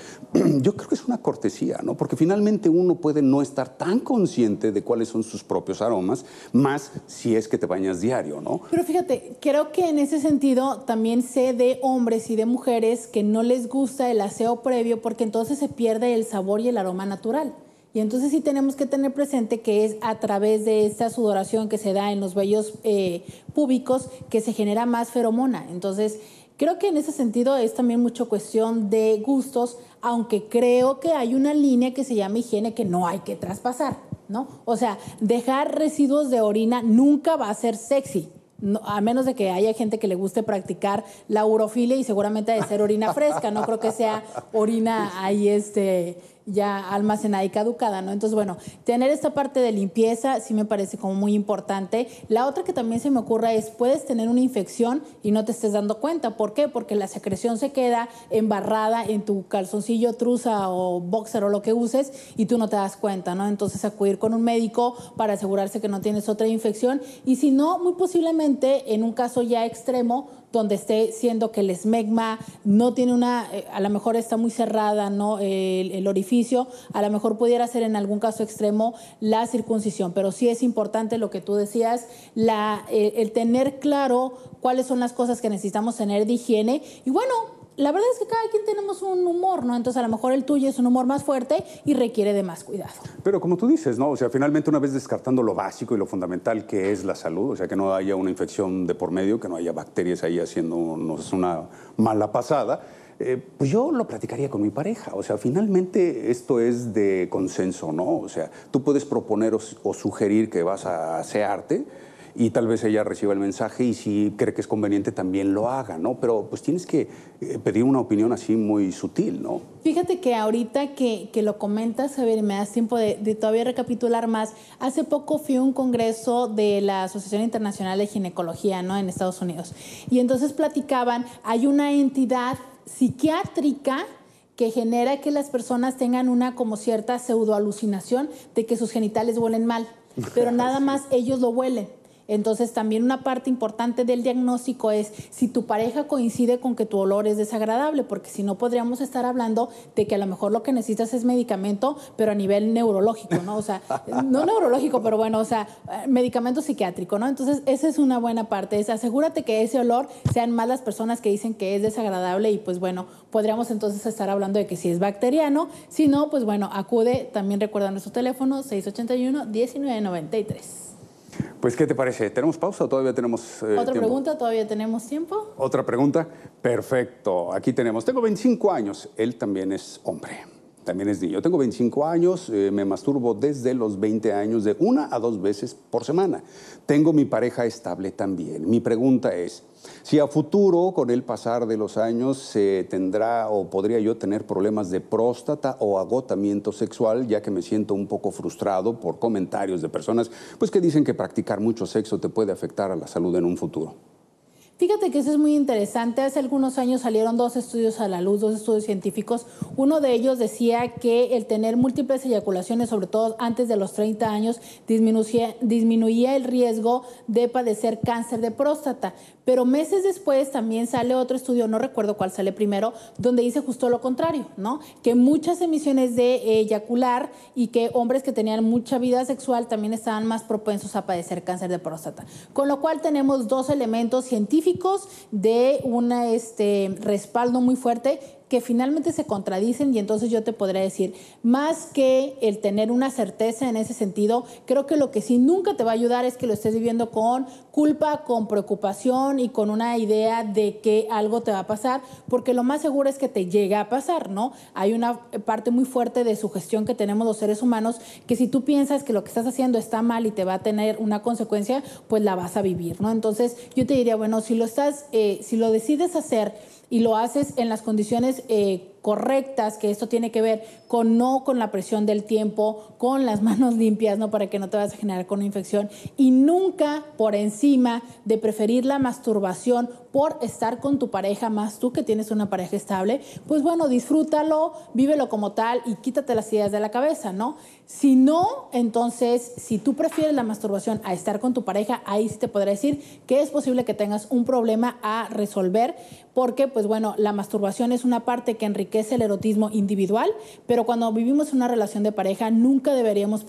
Yo creo que es una cortesía, ¿no? Porque finalmente uno puede no estar tan consciente de cuáles son sus propios aromas, más si es que te bañas diario, ¿no? Pero fíjate, creo que en ese sentido también sé de hombres y de mujeres que no les gusta el aseo previo porque entonces se pierde el sabor y el aroma natural. Y entonces sí tenemos que tener presente que es a través de esta sudoración que se da en los vellos eh, púbicos que se genera más feromona. Entonces Creo que en ese sentido es también mucho cuestión de gustos, aunque creo que hay una línea que se llama higiene que no hay que traspasar, ¿no? O sea, dejar residuos de orina nunca va a ser sexy. No, a menos de que haya gente que le guste practicar la urofilia y seguramente ha de ser orina fresca, no creo que sea orina ahí este, ya almacenada y caducada, ¿no? Entonces, bueno, tener esta parte de limpieza sí me parece como muy importante. La otra que también se me ocurre es, puedes tener una infección y no te estés dando cuenta. ¿Por qué? Porque la secreción se queda embarrada en tu calzoncillo, trusa o boxer o lo que uses y tú no te das cuenta, ¿no? Entonces, acudir con un médico para asegurarse que no tienes otra infección. Y si no, muy posiblemente en un caso ya extremo, donde esté siendo que el esmegma no tiene una, eh, a lo mejor está muy cerrada, ¿no? el, el orificio, a lo mejor pudiera ser en algún caso extremo la circuncisión, pero sí es importante lo que tú decías, la, eh, el tener claro cuáles son las cosas que necesitamos tener de higiene y bueno, la verdad es que cada quien tenemos un humor, ¿no? Entonces, a lo mejor el tuyo es un humor más fuerte y requiere de más cuidado. Pero como tú dices, ¿no? O sea, finalmente una vez descartando lo básico y lo fundamental que es la salud, o sea, que no haya una infección de por medio, que no haya bacterias ahí haciéndonos una mala pasada, eh, pues yo lo platicaría con mi pareja. O sea, finalmente esto es de consenso, ¿no? O sea, tú puedes proponer o, o sugerir que vas a asearte, y tal vez ella reciba el mensaje y si cree que es conveniente también lo haga, ¿no? Pero pues tienes que pedir una opinión así muy sutil, ¿no? Fíjate que ahorita que, que lo comentas, a ver, me das tiempo de, de todavía recapitular más. Hace poco fui a un congreso de la Asociación Internacional de Ginecología, ¿no? En Estados Unidos. Y entonces platicaban, hay una entidad psiquiátrica que genera que las personas tengan una como cierta pseudoalucinación de que sus genitales huelen mal, pero nada más ellos lo huelen. Entonces, también una parte importante del diagnóstico es si tu pareja coincide con que tu olor es desagradable, porque si no podríamos estar hablando de que a lo mejor lo que necesitas es medicamento, pero a nivel neurológico, ¿no? O sea, no neurológico, pero bueno, o sea, medicamento psiquiátrico, ¿no? Entonces, esa es una buena parte. Es asegúrate que ese olor sean más las personas que dicen que es desagradable y, pues, bueno, podríamos entonces estar hablando de que si es bacteriano. Si no, pues, bueno, acude. También recuerda nuestro teléfono seis ocho uno, diecinueve noventa y tres. Pues, ¿qué te parece? ¿Tenemos pausa o todavía tenemos eh, ¿Otra tiempo? pregunta? ¿Todavía tenemos tiempo? ¿Otra pregunta? Perfecto. Aquí tenemos. Tengo veinticinco años. Él también es hombre. También es niño. Tengo veinticinco años. Eh, me masturbo desde los veinte años de una a dos veces por semana. Tengo mi pareja estable también. Mi pregunta es, si a futuro, con el pasar de los años, se eh, tendrá o podría yo tener problemas de próstata o agotamiento sexual, ya que me siento un poco frustrado por comentarios de personas pues, que dicen que practicar mucho sexo te puede afectar a la salud en un futuro. Fíjate que eso es muy interesante. Hace algunos años salieron dos estudios a la luz, dos estudios científicos. Uno de ellos decía que el tener múltiples eyaculaciones, sobre todo antes de los treinta años, disminuía, disminuía el riesgo de padecer cáncer de próstata. Pero meses después también sale otro estudio, no recuerdo cuál sale primero, donde dice justo lo contrario, ¿no? Que muchas emisiones de eyacular y que hombres que tenían mucha vida sexual también estaban más propensos a padecer cáncer de próstata. Con lo cual tenemos dos elementos científicos de un este, respaldo muy fuerte que finalmente se contradicen y entonces yo te podría decir, más que el tener una certeza en ese sentido, creo que lo que sí nunca te va a ayudar es que lo estés viviendo con culpa, con preocupación y con una idea de que algo te va a pasar, porque lo más seguro es que te llega a pasar, ¿no? Hay una parte muy fuerte de sugestión que tenemos los seres humanos que si tú piensas que lo que estás haciendo está mal y te va a tener una consecuencia, pues la vas a vivir, ¿no? Entonces yo te diría, bueno, si lo estás, eh, si lo decides hacer y lo haces en las condiciones eh, correctas, que esto tiene que ver con no con la presión del tiempo, con las manos limpias, ¿no? Para que no te vas a generar con una infección. Y nunca por encima de preferir la masturbación por estar con tu pareja, más tú que tienes una pareja estable, pues bueno, disfrútalo, vívelo como tal y quítate las ideas de la cabeza, ¿no? Si no, entonces, si tú prefieres la masturbación a estar con tu pareja, ahí sí te podré decir que es posible que tengas un problema a resolver, porque, pues bueno, la masturbación es una parte que enriquece el erotismo individual, pero cuando vivimos una relación de pareja nunca deberíamos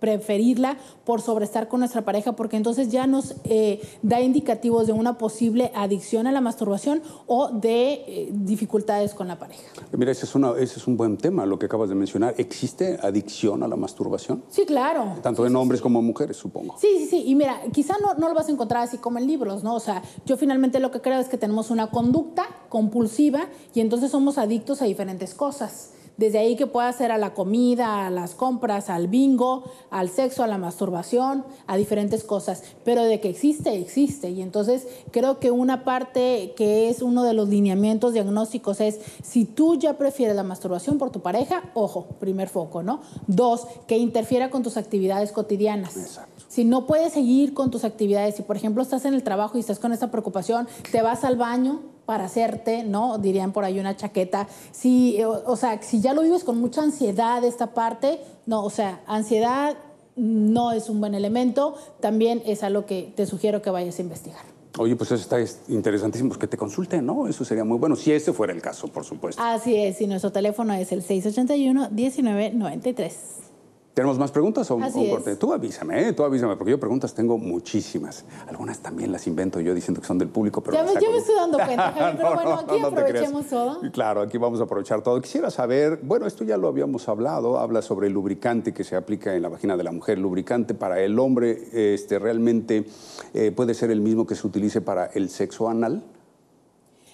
preferirla por sobreestar con nuestra pareja, porque entonces ya nos eh, da indicativos de una posible adicción a la masturbación o de eh, dificultades con la pareja. Mira, ese es, una, ese es un buen tema, lo que acabas de mencionar. ¿Existe adicción a la masturbación? Sí, claro. Tanto sí, en sí, hombres sí. como en mujeres, supongo. Sí, sí, sí. Y mira, quizá no, no lo vas a encontrar así como en libros, ¿no? O sea, yo finalmente lo que creo es que tenemos una conducta compulsiva y entonces somos adictos a diferentes cosas. Desde ahí que pueda ser a la comida, a las compras, al bingo, al sexo, a la masturbación, a diferentes cosas. Pero de que existe, existe. Y entonces creo que una parte que es uno de los lineamientos diagnósticos es si tú ya prefieres la masturbación por tu pareja, ojo, primer foco, ¿no? Dos, que interfiera con tus actividades cotidianas. Exacto. Si no puedes seguir con tus actividades, si por ejemplo estás en el trabajo y estás con esta preocupación, te vas al baño para hacerte, ¿no? Dirían por ahí una chaqueta. Si, o, o sea, si ya lo vives con mucha ansiedad esta parte, no, o sea, ansiedad no es un buen elemento, también es algo que te sugiero que vayas a investigar. Oye, pues eso está interesantísimo, que te consulten, ¿no? Eso sería muy bueno, si ese fuera el caso, por supuesto. Así es, y nuestro teléfono es el seis ocho uno, diecinueve noventa y tres. ¿Tenemos más preguntas o un corte? Tú avísame, ¿eh? tú avísame, porque yo preguntas tengo muchísimas. Algunas también las invento yo diciendo que son del público, pero... Ya, me, ya me estoy dando cuenta, Javier, pero no, bueno, aquí no, no aprovechemos todo. Claro, aquí vamos a aprovechar todo. Quisiera saber, bueno, esto ya lo habíamos hablado, habla sobre el lubricante que se aplica en la vagina de la mujer. Lubricante para el hombre, este, ¿realmente eh, puede ser el mismo que se utilice para el sexo anal?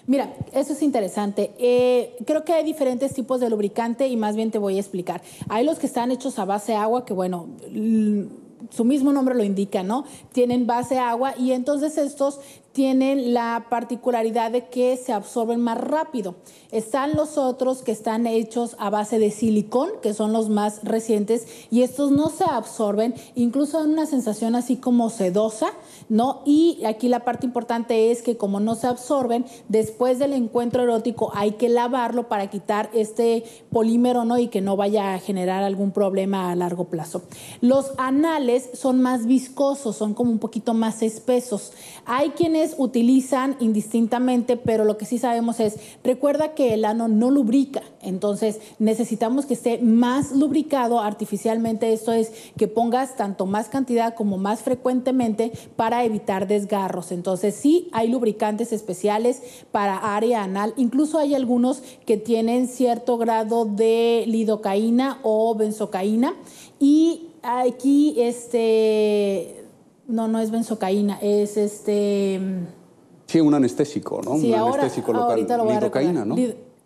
Mira, eso es interesante. Eh, creo que hay diferentes tipos de lubricante y más bien te voy a explicar. Hay los que están hechos a base de agua que, bueno, su mismo nombre lo indica, ¿no? Tienen base de agua y entonces estos tienen la particularidad de que se absorben más rápido. Están los otros que están hechos a base de silicón, que son los más recientes, y estos no se absorben, incluso dan una sensación así como sedosa, ¿no? Y aquí la parte importante es que como no se absorben, después del encuentro erótico hay que lavarlo para quitar este polímero, ¿no? Y que no vaya a generar algún problema a largo plazo. Los anales son más viscosos, son como un poquito más espesos. Hay quienes utilizan indistintamente, pero lo que sí sabemos es, recuerda que el ano no lubrica, entonces necesitamos que esté más lubricado artificialmente, esto es que pongas tanto más cantidad como más frecuentemente para evitar desgarros. Entonces sí hay lubricantes especiales para área anal, incluso hay algunos que tienen cierto grado de lidocaína o benzocaína y aquí este... No, no es benzocaína, es este... Sí, un anestésico, ¿no? Sí, un ahora, anestésico local. Ahorita lo voy a lidocaína, ¿no?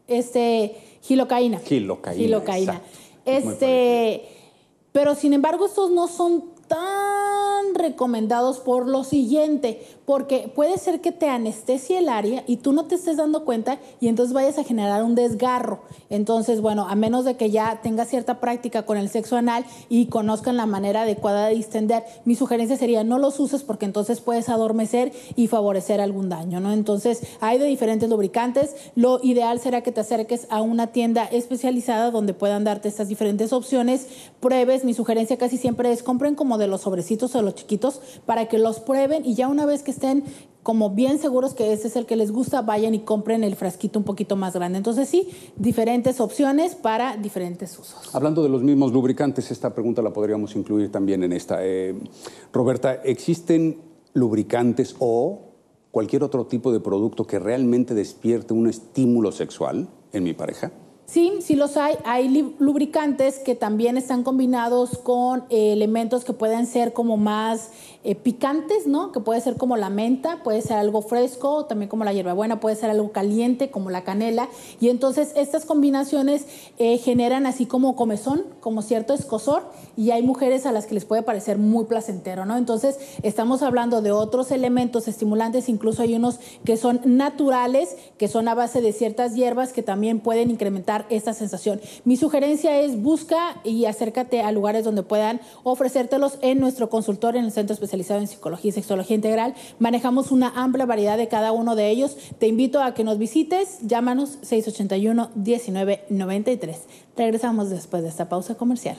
Este, gilocaína. Gilocaína, gilocaína. Exacto. Este, pero sin embargo, estos no son tan recomendados por lo siguiente, porque puede ser que te anestesie el área y tú no te estés dando cuenta y entonces vayas a generar un desgarro. Entonces, bueno, a menos de que ya tengas cierta práctica con el sexo anal y conozcan la manera adecuada de distender, mi sugerencia sería no los uses porque entonces puedes adormecer y favorecer algún daño, ¿no? Entonces, hay de diferentes lubricantes. Lo ideal será que te acerques a una tienda especializada donde puedan darte estas diferentes opciones. Pruebes, mi sugerencia casi siempre es compren como de los sobrecitos o los chiquitos para que los prueben y ya una vez que estén como bien seguros que ese es el que les gusta, vayan y compren el frasquito un poquito más grande. Entonces sí, diferentes opciones para diferentes usos. Hablando de los mismos lubricantes, esta pregunta la podríamos incluir también en esta. Eh, Robertha, ¿existen lubricantes o cualquier otro tipo de producto que realmente despierte un estímulo sexual en mi pareja? Sí, sí los hay. Hay lubricantes que también están combinados con eh, elementos que pueden ser como más eh, picantes, ¿no? Que puede ser como la menta, puede ser algo fresco, también como la hierbabuena, puede ser algo caliente como la canela. Y entonces estas combinaciones eh, generan así como comezón, como cierto escozor, y hay mujeres a las que les puede parecer muy placentero, ¿no? Entonces estamos hablando de otros elementos estimulantes, incluso hay unos que son naturales, que son a base de ciertas hierbas que también pueden incrementar esta sensación. Mi sugerencia es busca y acércate a lugares donde puedan ofrecértelos. En nuestro consultorio en el Centro Especializado en Psicología y Sexología Integral manejamos una amplia variedad de cada uno de ellos. Te invito a que nos visites, llámanos seis ocho uno, diecinueve noventa y tres. Regresamos después de esta pausa comercial.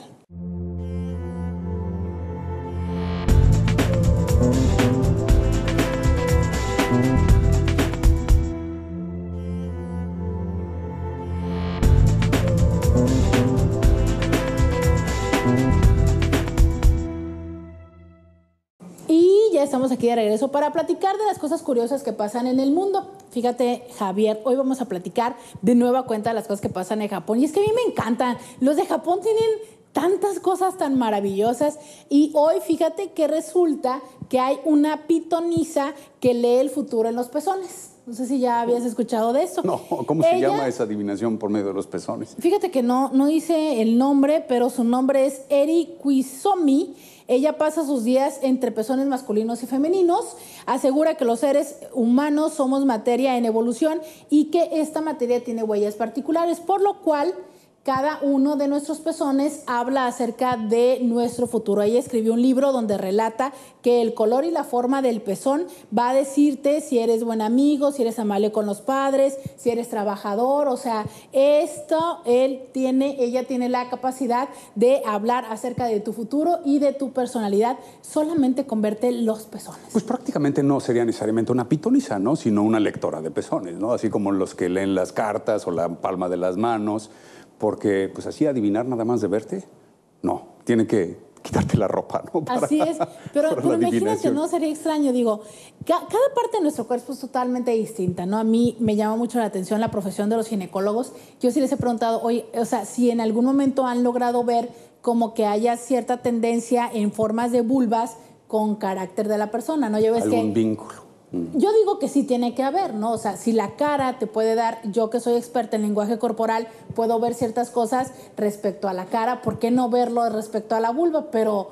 estamos aquí de regreso para platicar de las cosas curiosas que pasan en el mundo. Fíjate, Javier, hoy vamos a platicar de nueva cuenta de las cosas que pasan en Japón. Y es que a mí me encantan. Los de Japón tienen tantas cosas tan maravillosas. Y hoy fíjate que resulta que hay una pitonisa que lee el futuro en los pezones. No sé si ya habías escuchado de eso. No, ¿cómo se Ella, llama esa adivinación por medio de los pezones? Fíjate que no, no dice el nombre, pero su nombre es Eri Kuisomi. Ella pasa sus días entre pezones masculinos y femeninos. Asegura que los seres humanos somos materia en evolución y que esta materia tiene huellas particulares, por lo cual cada uno de nuestros pezones habla acerca de nuestro futuro. Ella escribió un libro donde relata que el color y la forma del pezón va a decirte si eres buen amigo, si eres amable con los padres, si eres trabajador. O sea, esto él tiene, ella tiene la capacidad de hablar acerca de tu futuro y de tu personalidad solamente con verte los pezones. Pues prácticamente no sería necesariamente una pitonisa, ¿no? Sino una lectora de pezones, ¿no? Así como los que leen las cartas o la palma de las manos. Porque, pues así, adivinar nada más de verte, no. Tiene que quitarte la ropa, ¿no? Para, así es. Pero, pero imagínate, ¿no? Sería extraño. Digo, ca cada parte de nuestro cuerpo es totalmente distinta, ¿no? A mí me llama mucho la atención la profesión de los ginecólogos. Yo sí les he preguntado, oye, o sea, si en algún momento han logrado ver como que haya cierta tendencia en formas de vulvas con carácter de la persona, ¿no? Yo ves que algún vínculo. Yo digo que sí tiene que haber, ¿no? O sea, si la cara te puede dar, yo que soy experta en lenguaje corporal, puedo ver ciertas cosas respecto a la cara, ¿por qué no verlo respecto a la vulva? Pero,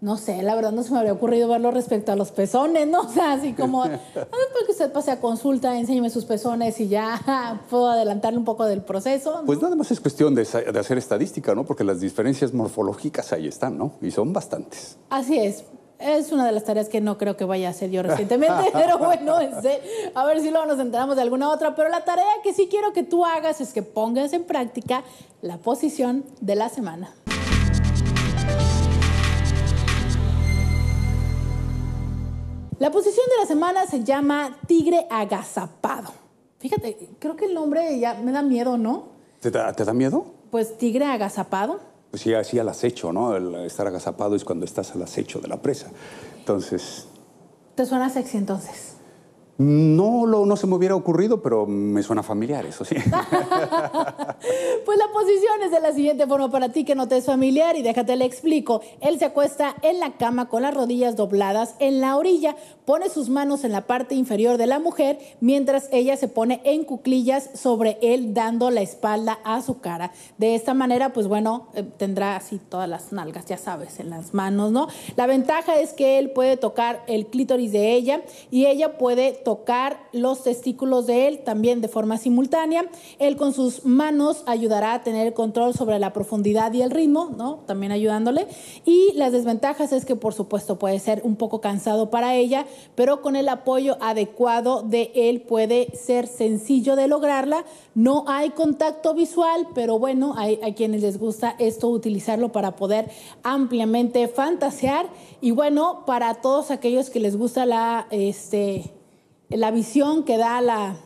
no sé, la verdad no se me habría ocurrido verlo respecto a los pezones, ¿no? O sea, así como, a ver, para que usted pase a consulta, enséñeme sus pezones y ya puedo adelantarle un poco del proceso, ¿no? Pues nada más es cuestión de, de hacer estadística, ¿no? Porque las diferencias morfológicas ahí están, ¿no? Y son bastantes. Así es. Es una de las tareas que no creo que vaya a hacer yo recientemente, pero bueno, ese, a ver si luego nos enteramos de alguna otra. Pero la tarea que sí quiero que tú hagas es que pongas en práctica la posición de la semana. La posición de la semana se llama tigre agazapado. Fíjate, creo que el nombre ya me da miedo, ¿no? ¿Te da, te da miedo? Pues tigre agazapado. Pues sí, así al acecho, ¿no? El estar agazapado es cuando estás al acecho de la presa. Entonces... ¿Te suena sexy entonces? No, lo, no se me hubiera ocurrido, pero me suena familiar, eso sí. Pues la posición es de la siguiente forma para ti que no te es familiar y déjate le explico. Él se acuesta en la cama con las rodillas dobladas en la orilla, pone sus manos en la parte inferior de la mujer mientras ella se pone en cuclillas sobre él dando la espalda a su cara. De esta manera, pues bueno, tendrá así todas las nalgas, ya sabes, en las manos, ¿no? La ventaja es que él puede tocar el clítoris de ella y ella puede tocar los testículos de él también de forma simultánea. Él con sus manos ayudará a tener el control sobre la profundidad y el ritmo, ¿no? También ayudándole. Y las desventajas es que, por supuesto, puede ser un poco cansado para ella, pero con el apoyo adecuado de él puede ser sencillo de lograrla. No hay contacto visual, pero bueno, hay a quienes les gusta esto utilizarlo para poder ampliamente fantasear. Y bueno, para todos aquellos que les gusta la... este la visión que da la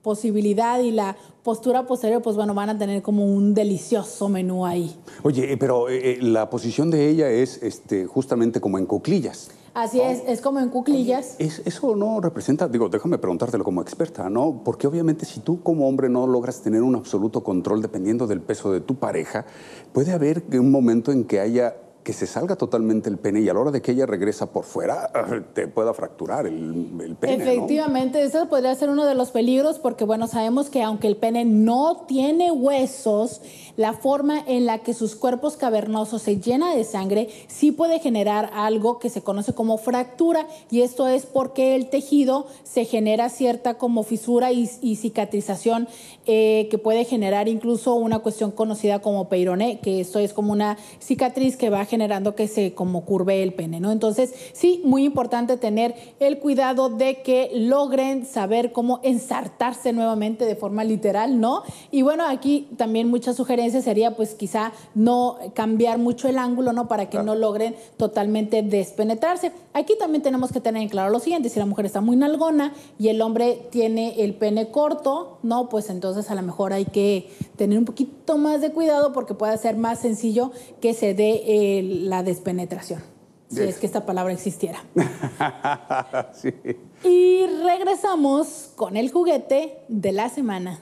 posibilidad y la postura posterior, pues bueno, van a tener como un delicioso menú ahí. Oye, pero eh, la posición de ella es este, justamente como en cuclillas. Así oh. es, es como en cuclillas. Oye, es, eso no representa, digo, déjame preguntártelo como experta, ¿no? Porque obviamente si tú como hombre no logras tener un absoluto control dependiendo del peso de tu pareja, puede haber un momento en que haya... que se salga totalmente el pene y a la hora de que ella regresa por fuera te pueda fracturar el, el pene, efectivamente, ¿no? Eso podría ser uno de los peligros porque, bueno, sabemos que aunque el pene no tiene huesos, la forma en la que sus cuerpos cavernosos se llena de sangre sí puede generar algo que se conoce como fractura y esto es porque el tejido se genera cierta como fisura y, y cicatrización eh, que puede generar incluso una cuestión conocida como peironé, que esto es como una cicatriz que va a generando que se como curve el pene, ¿no? Entonces, sí, muy importante tener el cuidado de que logren saber cómo ensartarse nuevamente de forma literal, ¿no? Y bueno, aquí también muchas sugerencias sería, pues, quizá no cambiar mucho el ángulo, ¿no? Para que claro, no logren totalmente despenetrarse. Aquí también tenemos que tener en claro lo siguiente, si la mujer está muy nalgona y el hombre tiene el pene corto, ¿no? Pues entonces a lo mejor hay que tener un poquito más de cuidado porque puede ser más sencillo que se dé eh, la despenetración. si es que esta palabra existiera. Sí. Y regresamos con el juguete de la semana.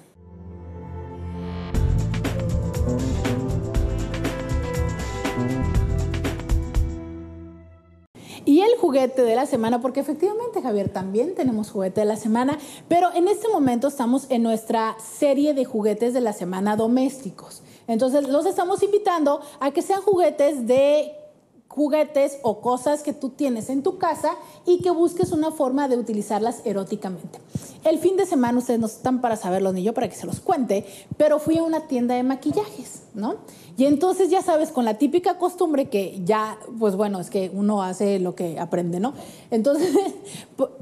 Y el juguete de la semana, porque efectivamente, Javier, también tenemos juguete de la semana, pero en este momento estamos en nuestra serie de juguetes de la semana domésticos. Entonces, los estamos invitando a que sean juguetes de juguetes o cosas que tú tienes en tu casa y que busques una forma de utilizarlas eróticamente. El fin de semana, ustedes no están para saberlo ni yo para que se los cuente, pero fui a una tienda de maquillajes, ¿no? Y entonces, ya sabes, con la típica costumbre que ya, pues bueno, es que uno hace lo que aprende, ¿no? Entonces,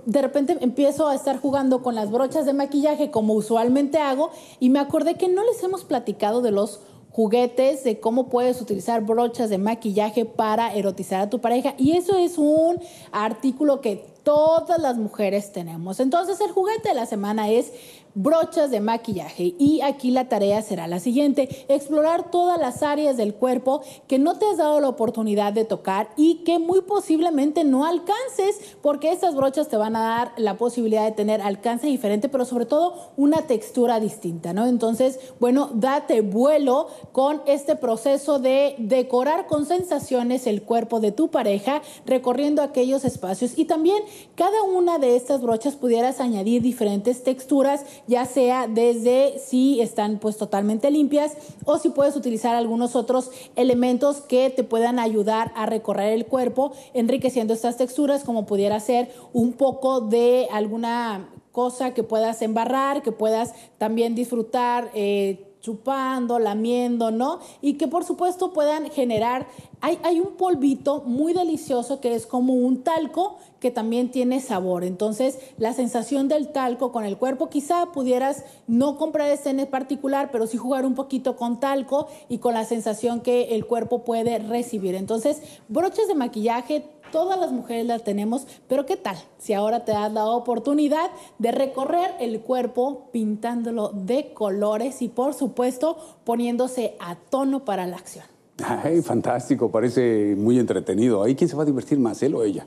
de repente empiezo a estar jugando con las brochas de maquillaje como usualmente hago y me acordé que no les hemos platicado de los juguetes, de cómo puedes utilizar brochas de maquillaje para erotizar a tu pareja. Y eso es un artículo que todas las mujeres tenemos. Entonces, el juguete de la semana es brochas de maquillaje. Y aquí la tarea será la siguiente: explorar todas las áreas del cuerpo que no te has dado la oportunidad de tocar y que muy posiblemente no alcances, porque estas brochas te van a dar la posibilidad de tener alcance diferente, pero sobre todo una textura distinta, ¿no? Entonces, bueno, date vuelo con este proceso de decorar con sensaciones el cuerpo de tu pareja, recorriendo aquellos espacios. Y también cada una de estas brochas pudieras añadir diferentes texturas, ya sea desde si están pues totalmente limpias o si puedes utilizar algunos otros elementos que te puedan ayudar a recorrer el cuerpo, enriqueciendo estas texturas, como pudiera ser un poco de alguna cosa que puedas embarrar, que puedas también disfrutar eh, chupando, lamiendo, ¿no? Y que por supuesto puedan generar... Hay, hay un polvito muy delicioso que es como un talco que también tiene sabor. Entonces, la sensación del talco con el cuerpo, quizá pudieras no comprar este en particular, pero sí jugar un poquito con talco y con la sensación que el cuerpo puede recibir. Entonces, brochas de maquillaje, todas las mujeres las tenemos, pero ¿qué tal si ahora te das la oportunidad de recorrer el cuerpo pintándolo de colores y, por supuesto, poniéndose a tono para la acción? Ay, fantástico, parece muy entretenido. ¿Ahí quién se va a divertir más, él o ella?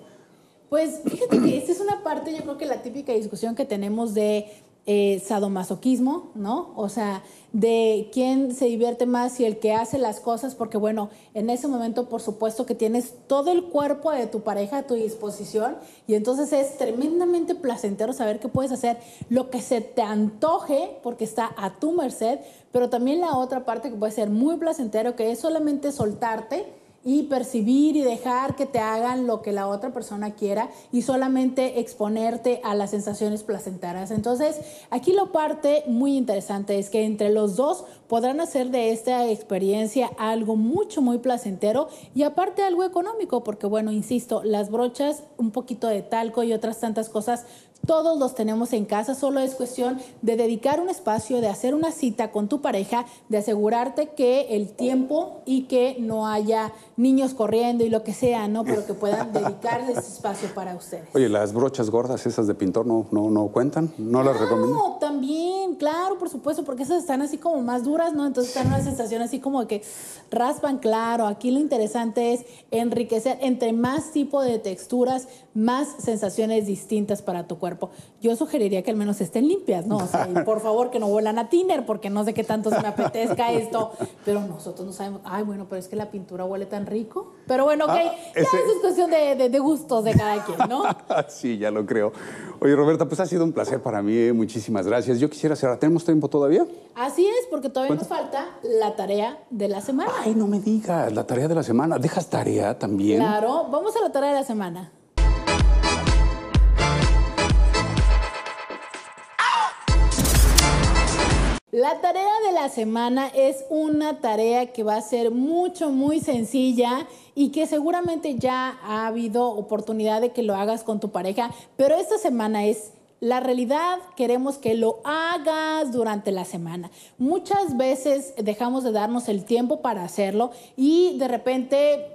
Pues fíjate que esta es una parte, yo creo que la típica discusión que tenemos de eh, sadomasoquismo, ¿no? O sea, de quién se divierte más y el que hace las cosas, porque bueno, en ese momento por supuesto que tienes todo el cuerpo de tu pareja a tu disposición y entonces es tremendamente placentero saber que puedes hacer lo que se te antoje porque está a tu merced, pero también la otra parte que puede ser muy placentero, que es solamente soltarte y percibir y dejar que te hagan lo que la otra persona quiera y solamente exponerte a las sensaciones placenteras. Entonces, aquí la parte muy interesante es que entre los dos podrán hacer de esta experiencia algo mucho, muy placentero y aparte algo económico, porque bueno, insisto, las brochas, un poquito de talco y otras tantas cosas, todos los tenemos en casa, solo es cuestión de dedicar un espacio, de hacer una cita con tu pareja, de asegurarte que el tiempo y que no haya niños corriendo y lo que sea, ¿no? Pero que puedan dedicar ese espacio para ustedes. Oye, las brochas gordas, esas de pintor, ¿no, no, no cuentan? ¿No las recomiendo? No, también, claro, por supuesto, porque esas están así como más duras, ¿no? Entonces están una sensación así como que raspan, claro. Aquí lo interesante es enriquecer entre más tipo de texturas, más sensaciones distintas para tu cuerpo. Yo sugeriría que al menos estén limpias, ¿no? O sea, y por favor, que no vuelan a tiner, porque no sé qué tanto se me apetezca esto. Pero nosotros no sabemos. Ay, bueno, pero es que la pintura huele tan rico. Pero bueno, ok, ah, ese... ya eso es cuestión de, de, de gustos de cada quien, ¿no? Sí, ya lo creo. Oye, Robertha, pues ha sido un placer para mí, ¿eh? Muchísimas gracias. Yo quisiera cerrar. ¿Tenemos tiempo todavía? Así es, porque todavía ¿Cuánto? nos falta la tarea de la semana. Ay, no me digas, la tarea de la semana. ¿Dejas tarea también? Claro, vamos a la tarea de la semana. La tarea de la semana es una tarea que va a ser mucho, muy sencilla y que seguramente ya ha habido oportunidad de que lo hagas con tu pareja, pero esta semana es la realidad, queremos que lo hagas durante la semana. Muchas veces dejamos de darnos el tiempo para hacerlo y de repente...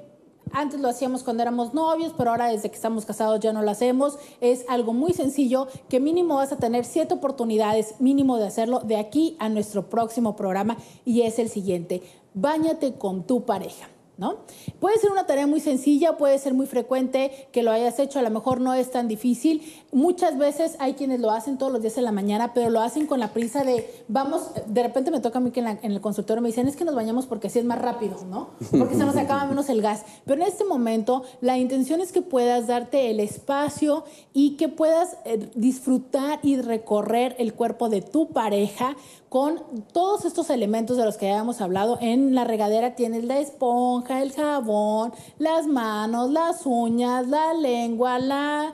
Antes lo hacíamos cuando éramos novios, pero ahora desde que estamos casados ya no lo hacemos. Es algo muy sencillo que mínimo vas a tener siete oportunidades mínimo de hacerlo de aquí a nuestro próximo programa y es el siguiente: báñate con tu pareja. ¿no? Puede ser una tarea muy sencilla, puede ser muy frecuente que lo hayas hecho, a lo mejor no es tan difícil. Muchas veces hay quienes lo hacen todos los días en la mañana, pero lo hacen con la prisa de, vamos, de repente me toca a mí que en, la, en el consultorio me dicen, es que nos bañamos porque así es más rápido, ¿no? Porque se nos acaba menos el gas. Pero en este momento la intención es que puedas darte el espacio y que puedas eh, disfrutar y recorrer el cuerpo de tu pareja con todos estos elementos de los que ya hemos hablado. En la regadera tienes la esponja, el jabón, las manos, las uñas, la lengua, la,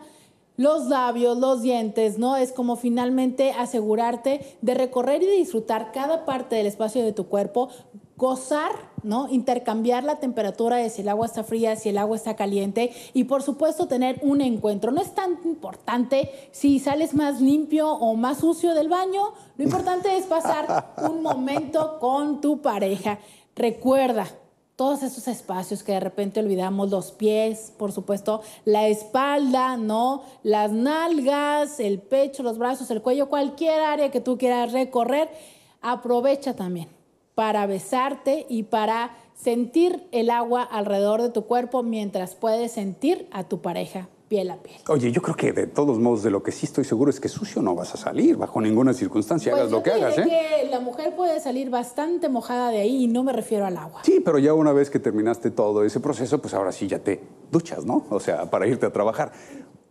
los labios, los dientes, ¿no? Es como finalmente asegurarte de recorrer y de disfrutar cada parte del espacio de tu cuerpo, gozar, ¿no? Intercambiar la temperatura de si el agua está fría, si el agua está caliente y, por supuesto, tener un encuentro. No es tan importante si sales más limpio o más sucio del baño. Lo importante es pasar un momento con tu pareja. Recuerda, todos esos espacios que de repente olvidamos, los pies, por supuesto, la espalda, ¿no? Las nalgas, el pecho, los brazos, el cuello, cualquier área que tú quieras recorrer, aprovecha también para besarte y para sentir el agua alrededor de tu cuerpo mientras puedes sentir a tu pareja piel a piel. Oye, yo creo que de todos modos de lo que sí estoy seguro es que sucio no vas a salir bajo ninguna circunstancia, pues hagas lo que hagas, ¿eh? Que la mujer puede salir bastante mojada de ahí y no me refiero al agua. Sí, pero ya una vez que terminaste todo ese proceso, pues ahora sí ya te duchas, ¿no? O sea, para irte a trabajar.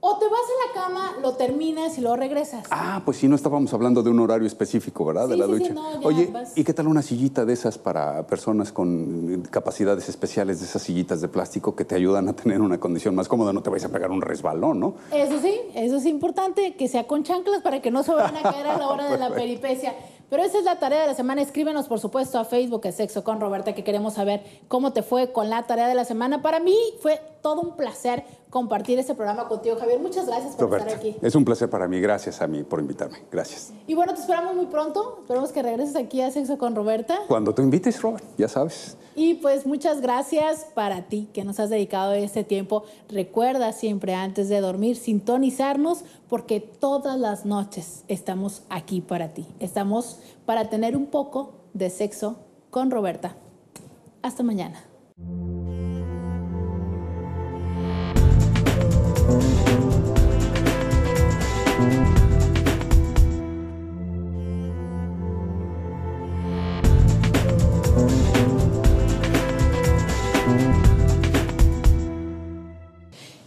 O te vas a la cama, lo terminas y luego regresas. Ah, pues sí, no estábamos hablando de un horario específico, ¿verdad? Sí, de la sí, ducha. Sí, no, ya Oye, vas. ¿Y qué tal una sillita de esas para personas con capacidades especiales, de esas sillitas de plástico que te ayudan a tener una condición más cómoda? No te vayas a pegar un resbalón, ¿no? Eso sí, eso es importante, que sea con chanclas para que no se vayan a caer a la hora de la peripecia. Pero esa es la tarea de la semana. Escríbenos, por supuesto, a Facebook, a Sexo con Robertha, que queremos saber cómo te fue con la tarea de la semana. Para mí fue todo un placer compartir este programa contigo, Javier. Muchas gracias por Robertha, estar aquí. Es un placer para mí. Gracias a mí por invitarme. Gracias. Y bueno, te esperamos muy pronto. Esperemos que regreses aquí a Sexo con Robertha. Cuando tú invites, Robert, ya sabes. Y pues muchas gracias para ti que nos has dedicado este tiempo. Recuerda siempre antes de dormir sintonizarnos, porque todas las noches estamos aquí para ti. Estamos para tener un poco de sexo con Robertha. Hasta mañana.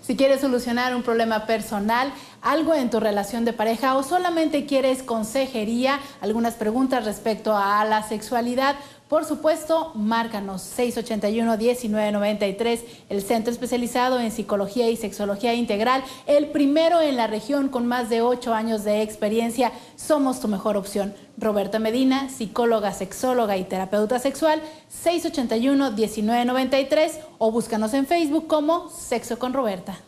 Si quieres solucionar un problema personal, algo en tu relación de pareja o solamente quieres consejería, algunas preguntas respecto a la sexualidad, por supuesto, márcanos seis ocho uno, uno nueve nueve tres, el Centro Especializado en Psicología y Sexología Integral, el primero en la región con más de ocho años de experiencia. Somos tu mejor opción. Robertha Medina, psicóloga, sexóloga y terapeuta sexual, seis ocho uno, uno nueve nueve tres o búscanos en Facebook como Sexo con Robertha.